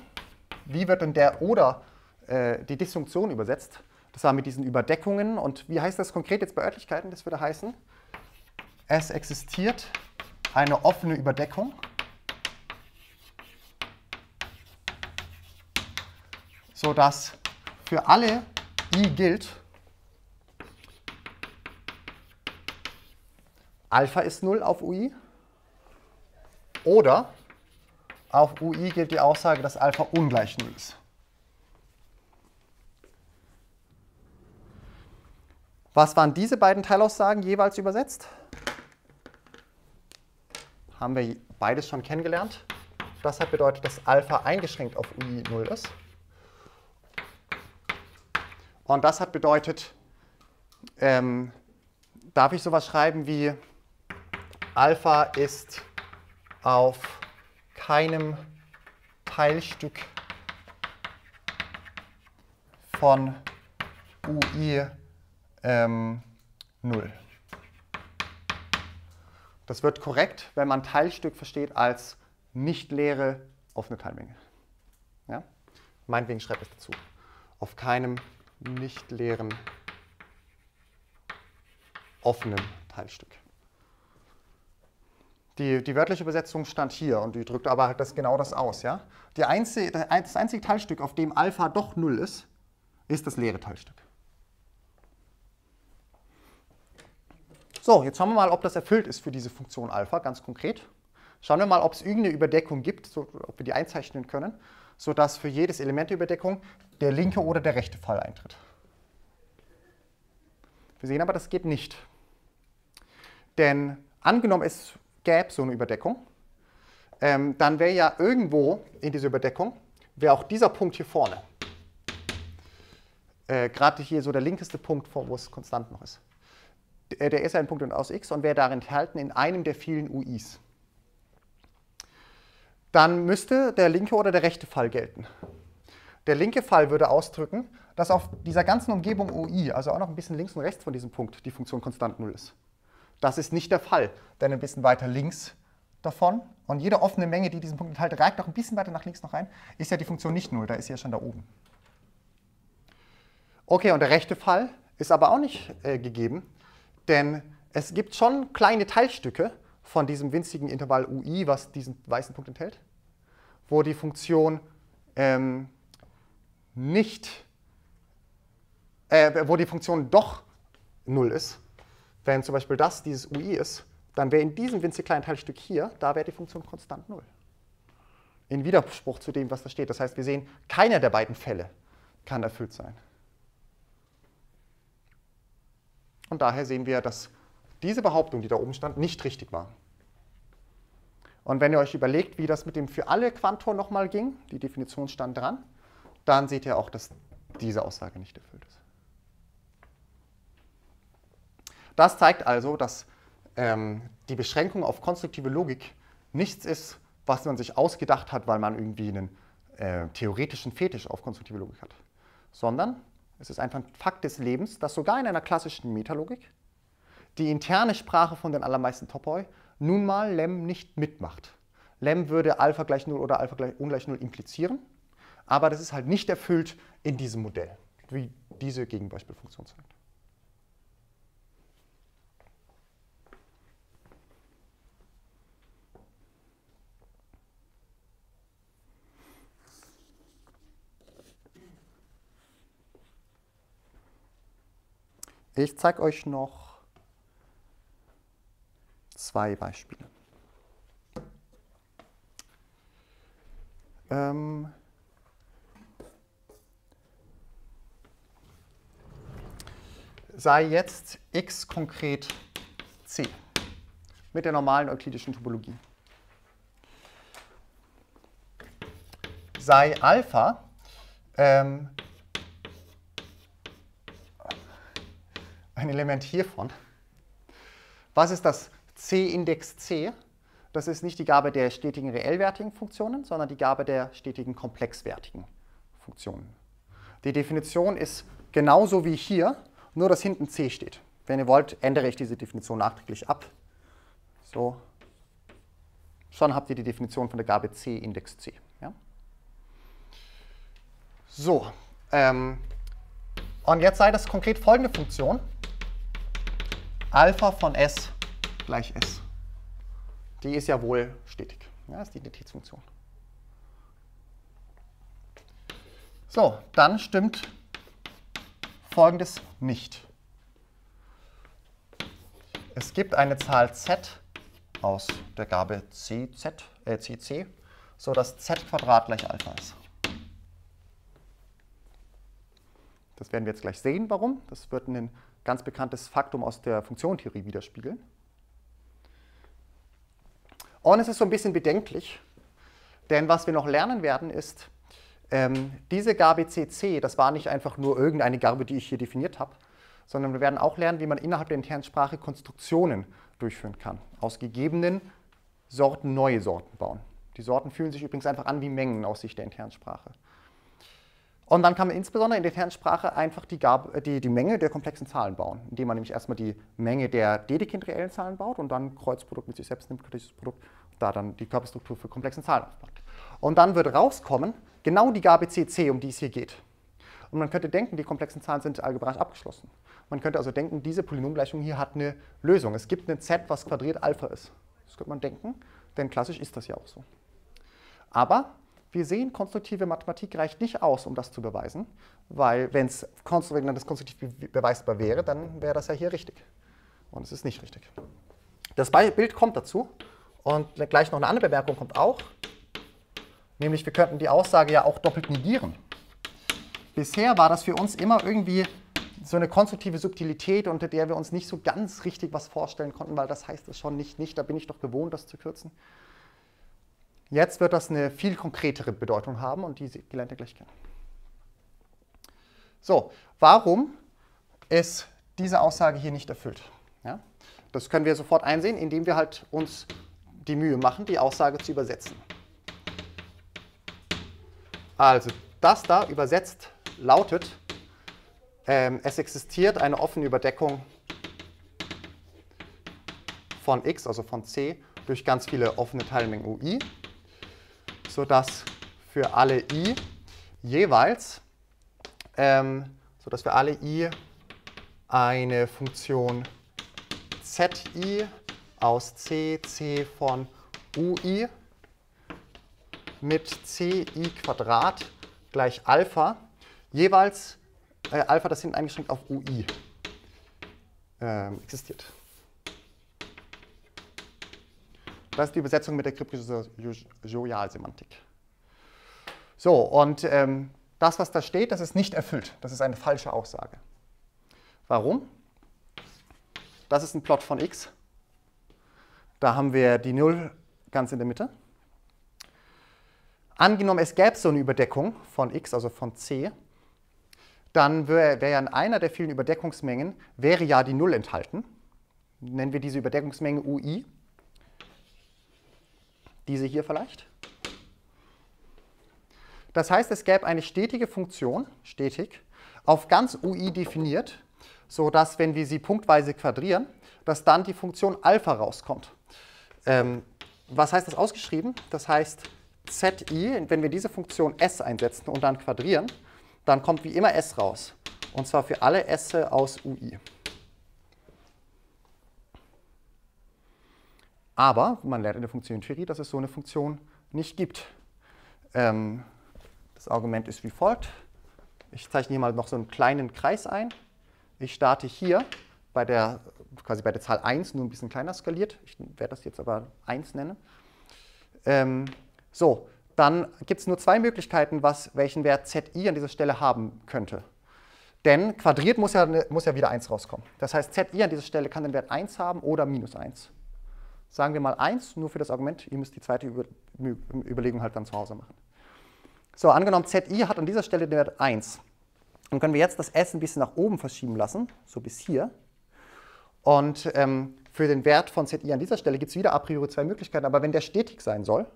wie wird denn der oder äh, die Disjunktion übersetzt? Das war mit diesen Überdeckungen. Und wie heißt das konkret jetzt bei Örtlichkeiten? Das würde heißen, es existiert eine offene Überdeckung. Sodass für alle i gilt, Alpha ist null auf U I. Oder auf U I gilt die Aussage, dass Alpha ungleich null ist. Was waren diese beiden Teilaussagen jeweils übersetzt? Haben wir beides schon kennengelernt. Das hat bedeutet, dass Alpha eingeschränkt auf U I null ist. Und das hat bedeutet, ähm, darf ich sowas schreiben wie Alpha ist auf keinem Teilstück von U I ähm, null. Das wird korrekt, wenn man Teilstück versteht als nicht leere offene Teilmenge. Ja? Meinetwegen schreibt es dazu. Auf keinem nicht leeren offenen Teilstück. Die, die wörtliche Übersetzung stand hier und die drückt aber das, genau das aus. Ja? Die einzige, das einzige Teilstück, auf dem Alpha doch null ist, ist das leere Teilstück. So, jetzt schauen wir mal, ob das erfüllt ist für diese Funktion Alpha, ganz konkret. Schauen wir mal, ob es irgendeine Überdeckung gibt, so, ob wir die einzeichnen können, sodass für jedes Element der Überdeckung der linke oder der rechte Fall eintritt. Wir sehen aber, das geht nicht. Denn angenommen, es gäbe so eine Überdeckung, ähm, dann wäre ja irgendwo in dieser Überdeckung, wäre auch dieser Punkt hier vorne. Äh, Gerade hier so der linkeste Punkt, wo es konstant noch ist. Der, der ist ein Punkt aus X und wäre darin enthalten in einem der vielen U Is. Dann müsste der linke oder der rechte Fall gelten. Der linke Fall würde ausdrücken, dass auf dieser ganzen Umgebung U I, also auch noch ein bisschen links und rechts von diesem Punkt, die Funktion konstant null ist. Das ist nicht der Fall, denn ein bisschen weiter links davon und jede offene Menge, die diesen Punkt enthält, ragt auch ein bisschen weiter nach links noch rein, ist ja die Funktion nicht null, da ist sie ja schon da oben. Okay, und der rechte Fall ist aber auch nicht äh, gegeben, denn es gibt schon kleine Teilstücke von diesem winzigen Intervall U I, was diesen weißen Punkt enthält, wo die Funktion ähm, nicht, äh, wo die Funktion doch null ist. Wenn zum Beispiel das dieses U I ist, dann wäre in diesem winzig kleinen Teilstück hier, da wäre die Funktion konstant null. In Widerspruch zu dem, was da steht. Das heißt, wir sehen, keiner der beiden Fälle kann erfüllt sein. Und daher sehen wir, dass diese Behauptung, die da oben stand, nicht richtig war. Und wenn ihr euch überlegt, wie das mit dem für alle Quantor nochmal ging, die Definition stand dran, dann seht ihr auch, dass diese Aussage nicht erfüllt ist. Das zeigt also, dass ähm, die Beschränkung auf konstruktive Logik nichts ist, was man sich ausgedacht hat, weil man irgendwie einen äh, theoretischen Fetisch auf konstruktive Logik hat, sondern es ist einfach ein Fakt des Lebens, dass sogar in einer klassischen Metalogik die interne Sprache von den allermeisten Topoi nun mal Lem nicht mitmacht. Lem würde Alpha gleich null oder Alpha gleich ungleich null implizieren, aber das ist halt nicht erfüllt in diesem Modell, wie diese Gegenbeispielfunktion zeigt. Ich zeige euch noch zwei Beispiele. Ähm sei jetzt x konkret C mit der normalen euklidischen Topologie. Sei Alpha ähm, ein Element hiervon. Was ist das C-Index C? Das ist nicht die Gabe der stetigen reellwertigen Funktionen, sondern die Gabe der stetigen komplexwertigen Funktionen. Die Definition ist genauso wie hier, nur dass hinten C steht. Wenn ihr wollt, ändere ich diese Definition nachträglich ab. So. Schon habt ihr die Definition von der Gabe C, Index C. Ja? So. Ähm, und jetzt sei das konkret folgende Funktion. Alpha von S gleich S. Die ist ja wohl stetig. Ja, das ist die Identitätsfunktion. So, dann stimmt Folgendes nicht. Es gibt eine Zahl z aus der Gabe cz, äh cc, sodass z Quadrat gleich Alpha ist. Das werden wir jetzt gleich sehen, warum. Das wird ein ganz bekanntes Faktum aus der Funktionentheorie widerspiegeln. Und es ist so ein bisschen bedenklich, denn was wir noch lernen werden ist, Ähm, diese Gabe C C, das war nicht einfach nur irgendeine Gabe, die ich hier definiert habe, sondern wir werden auch lernen, wie man innerhalb der internen Sprache Konstruktionen durchführen kann. Aus gegebenen Sorten neue Sorten bauen. Die Sorten fühlen sich übrigens einfach an wie Mengen aus Sicht der internen Sprache. Und dann kann man insbesondere in der internen Sprache einfach die, Gabe, die, die Menge der komplexen Zahlen bauen, indem man nämlich erstmal die Menge der Dedekind-reellen Zahlen baut und dann Kreuzprodukt mit sich selbst nimmt, kritisches Produkt, da dann die Körperstruktur für komplexe Zahlen aufbaut. Und dann wird rauskommen, genau die Gabe C C, um die es hier geht. Und man könnte denken, die komplexen Zahlen sind algebraisch abgeschlossen. Man könnte also denken, diese Polynomgleichung hier hat eine Lösung. Es gibt ein Z, was quadriert Alpha ist. Das könnte man denken, denn klassisch ist das ja auch so. Aber wir sehen, konstruktive Mathematik reicht nicht aus, um das zu beweisen, weil wenn es konstruktiv beweisbar wäre, dann wäre das ja hier richtig. Und es ist nicht richtig. Das Bild kommt dazu und gleich noch eine andere Bemerkung kommt auch. Nämlich, wir könnten die Aussage ja auch doppelt negieren. Bisher war das für uns immer irgendwie so eine konstruktive Subtilität, unter der wir uns nicht so ganz richtig was vorstellen konnten, weil das heißt es schon nicht, nicht, da bin ich doch gewohnt, das zu kürzen. Jetzt wird das eine viel konkretere Bedeutung haben und die lernt ihr gleich kennen. So, warum ist diese Aussage hier nicht erfüllt? Ja? Das können wir sofort einsehen, indem wir halt uns die Mühe machen, die Aussage zu übersetzen. Also, das da übersetzt lautet, ähm, es existiert eine offene Überdeckung von x, also von c, durch ganz viele offene Teilmengen ui, sodass für alle i jeweils, ähm, sodass für alle i eine Funktion zi aus c, c von ui, mit ci Quadrat gleich Alpha, jeweils äh, Alpha, das hinten eingeschränkt auf ui ähm, existiert. Das ist die Übersetzung mit der Kripke-Joyal-Semantik. So, und ähm, das, was da steht, das ist nicht erfüllt. Das ist eine falsche Aussage. Warum? Das ist ein Plot von x. Da haben wir die null ganz in der Mitte. Angenommen, es gäbe so eine Überdeckung von x, also von c, dann wäre wär ja in einer der vielen Überdeckungsmengen, wäre ja die null enthalten. Nennen wir diese Überdeckungsmenge ui. Diese hier vielleicht. Das heißt, es gäbe eine stetige Funktion, stetig, auf ganz ui definiert, sodass, wenn wir sie punktweise quadrieren, dass dann die Funktion Alpha rauskommt. Ähm, was heißt das ausgeschrieben? Das heißt, zi, wenn wir diese Funktion s einsetzen und dann quadrieren, dann kommt wie immer s raus. Und zwar für alle s aus ui. Aber, man lernt in der Funktionentheorie, dass es so eine Funktion nicht gibt. Ähm, das Argument ist wie folgt. Ich zeichne hier mal noch so einen kleinen Kreis ein. Ich starte hier bei der, quasi bei der Zahl eins, nur ein bisschen kleiner skaliert. Ich werde das jetzt aber eins nennen. Ähm, so, dann gibt es nur zwei Möglichkeiten, was, welchen Wert Zi an dieser Stelle haben könnte. Denn quadriert muss ja, muss ja wieder eins rauskommen. Das heißt, Zi an dieser Stelle kann den Wert eins haben oder minus eins. Sagen wir mal eins, nur für das Argument, ihr müsst die zweite Überlegung halt dann zu Hause machen. So, angenommen Zi hat an dieser Stelle den Wert eins. Dann können wir jetzt das S ein bisschen nach oben verschieben lassen, so bis hier. Und ähm, für den Wert von Zi an dieser Stelle gibt es wieder a priori zwei Möglichkeiten, aber wenn der stetig sein soll,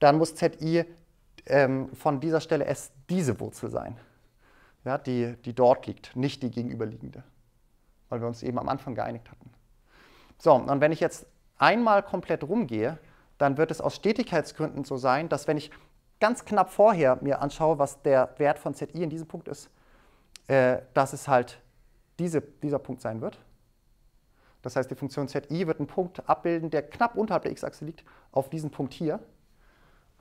dann muss Zi ähm, von dieser Stelle S diese Wurzel sein, ja, die, die dort liegt, nicht die gegenüberliegende, weil wir uns eben am Anfang geeinigt hatten. So, und wenn ich jetzt einmal komplett rumgehe, dann wird es aus Stetigkeitsgründen so sein, dass wenn ich ganz knapp vorher mir anschaue, was der Wert von Zi in diesem Punkt ist, äh, dass es halt diese, dieser Punkt sein wird. Das heißt, die Funktion Zi wird einen Punkt abbilden, der knapp unterhalb der x-Achse liegt, auf diesen Punkt hier.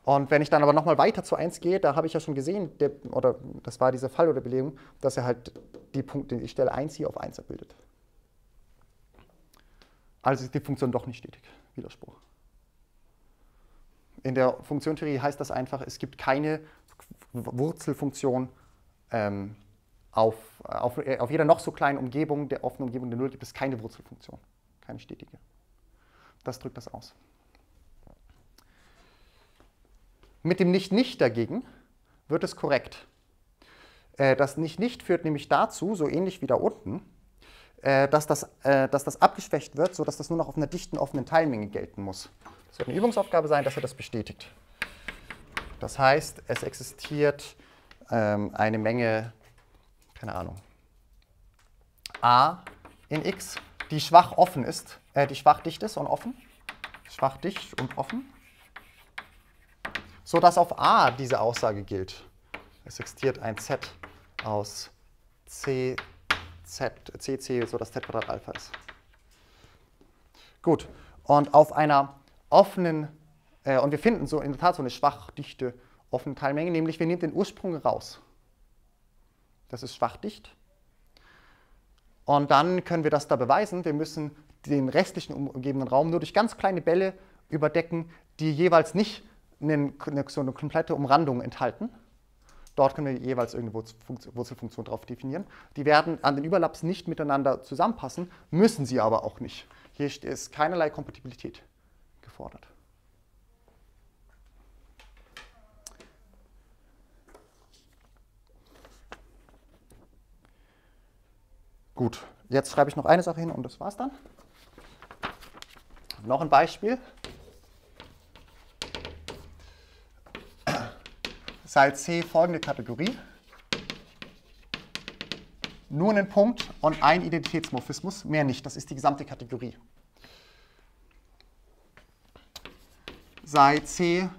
Und wenn ich dann aber nochmal weiter zu eins gehe, da habe ich ja schon gesehen, der, oder das war diese Fall- oder Belegung, dass er halt die, Punkte, die Stelle eins hier auf eins abbildet. Also ist die Funktion doch nicht stetig. Widerspruch. In der Funktionentheorie heißt das einfach, es gibt keine Wurzelfunktion ähm, auf, auf, auf jeder noch so kleinen Umgebung, der offenen Umgebung der Null gibt es keine Wurzelfunktion, keine stetige. Das drückt das aus. Mit dem Nicht-Nicht dagegen wird es korrekt. Äh, das Nicht-Nicht führt nämlich dazu, so ähnlich wie da unten, äh, dass, das, äh, dass das abgeschwächt wird, sodass das nur noch auf einer dichten, offenen Teilmenge gelten muss. Es wird eine Übungsaufgabe sein, dass er das bestätigt. Das heißt, es existiert ähm, eine Menge, keine Ahnung, a in x, die schwach offen ist, äh, die schwach dicht ist und offen, schwach dicht und offen, sodass auf a diese Aussage gilt. Es existiert ein Z aus C, Z, C C, sodass Z-Quadrat Alpha ist. Gut, und auf einer offenen, äh, und wir finden so in der Tat so eine schwach dichte offene Teilmenge, nämlich wir nehmen den Ursprung raus. Das ist schwach dicht. Und dann können wir das da beweisen. Wir müssen den restlichen umgebenden Raum nur durch ganz kleine Bälle überdecken, die jeweils nicht eine, so eine komplette Umrandung enthalten. Dort können wir jeweils irgendeine Wurzelfunktion drauf definieren. Die werden an den Überlaps nicht miteinander zusammenpassen, müssen sie aber auch nicht. Hier ist keinerlei Kompatibilität gefordert. Gut, jetzt schreibe ich noch eine Sache hin und das war's dann. Noch ein Beispiel. Teil C folgende Kategorie. Nur einen Punkt und ein Identitätsmorphismus, mehr nicht. Das ist die gesamte Kategorie. Sei C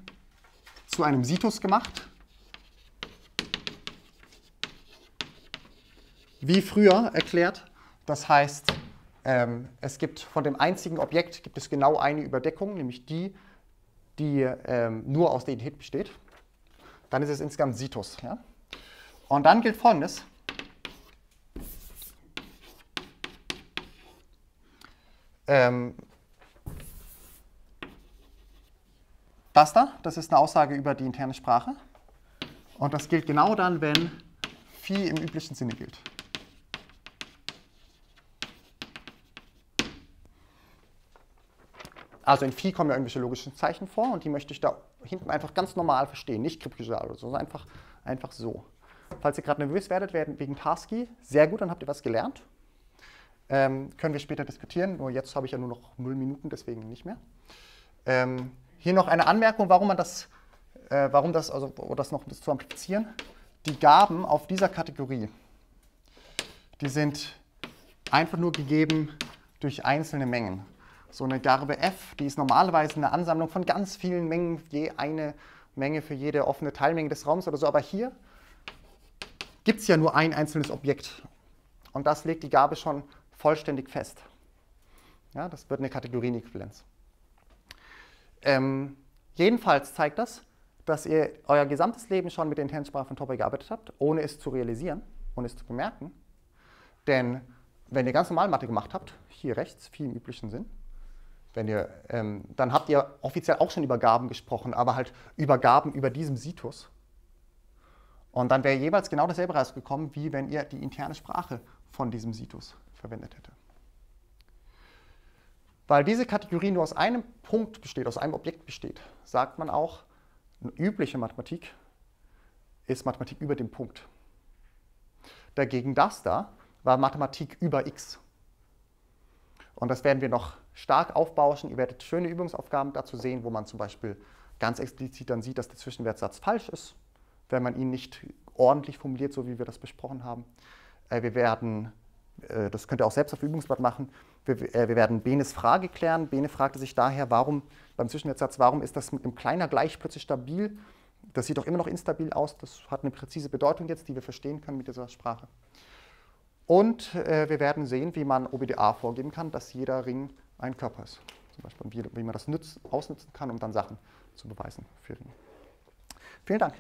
zu einem Situs gemacht. Wie früher erklärt, das heißt, ähm, es gibt von dem einzigen Objekt gibt es genau eine Überdeckung, nämlich die, die ähm, nur aus der Identität besteht. Dann ist es insgesamt Situs. Ja? Und dann gilt Folgendes. Ähm, Das da, das ist eine Aussage über die interne Sprache. Und das gilt genau dann, wenn Phi im üblichen Sinne gilt. Also in Phi kommen ja irgendwelche logischen Zeichen vor und die möchte ich da hinten einfach ganz normal verstehen, nicht kryptial oder so, sondern einfach, einfach so. Falls ihr gerade nervös werdet wegen Tarski, sehr gut, dann habt ihr was gelernt. Ähm, können wir später diskutieren, nur jetzt habe ich ja nur noch null Minuten, deswegen nicht mehr. Ähm, Hier noch eine Anmerkung, warum man das, äh, warum das, also um das noch zu amplifizieren. Die Garben auf dieser Kategorie, die sind einfach nur gegeben durch einzelne Mengen. So eine Garbe F, die ist normalerweise eine Ansammlung von ganz vielen Mengen, je eine Menge für jede offene Teilmenge des Raums oder so. Aber hier gibt es ja nur ein einzelnes Objekt. Und das legt die Garbe schon vollständig fest. Ja, das wird eine Kategorienequivalenz. Ähm, jedenfalls zeigt das, dass ihr euer gesamtes Leben schon mit der internen Sprache von Topos gearbeitet habt, ohne es zu realisieren, ohne es zu bemerken. Denn wenn ihr ganz normal Mathe gemacht habt, hier rechts, viel im üblichen Sinn, wenn ihr, ähm, dann habt ihr offiziell auch schon über Garben gesprochen, aber halt über Garben über diesem Situs. Und dann wäre jeweils genau dasselbe rausgekommen, wie wenn ihr die interne Sprache von diesem Situs verwendet hätte. Weil diese Kategorie nur aus einem Punkt besteht, aus einem Objekt besteht, sagt man auch, eine übliche Mathematik ist Mathematik über dem Punkt. Dagegen das da war Mathematik über X. Und das werden wir noch stark aufbauschen. Ihr werdet schöne Übungsaufgaben dazu sehen, wo man zum Beispiel ganz explizit dann sieht, dass der Zwischenwertsatz falsch ist, wenn man ihn nicht ordentlich formuliert, so wie wir das besprochen haben. Wir werden, das könnt ihr auch selbst auf Übungsblatt machen, wir, wir werden Benes Frage klären. Bene fragte sich daher, warum beim Zwischenwertsatz, warum ist das mit einem kleiner Gleich plötzlich stabil? Das sieht doch immer noch instabil aus, das hat eine präzise Bedeutung jetzt, die wir verstehen können mit dieser Sprache. Und wir werden sehen, wie man O B D A vorgeben kann, dass jeder Ring ein Körper ist. Zum Beispiel, wie, wie man das nütz, ausnutzen kann, um dann Sachen zu beweisen für Ringe. Vielen Dank.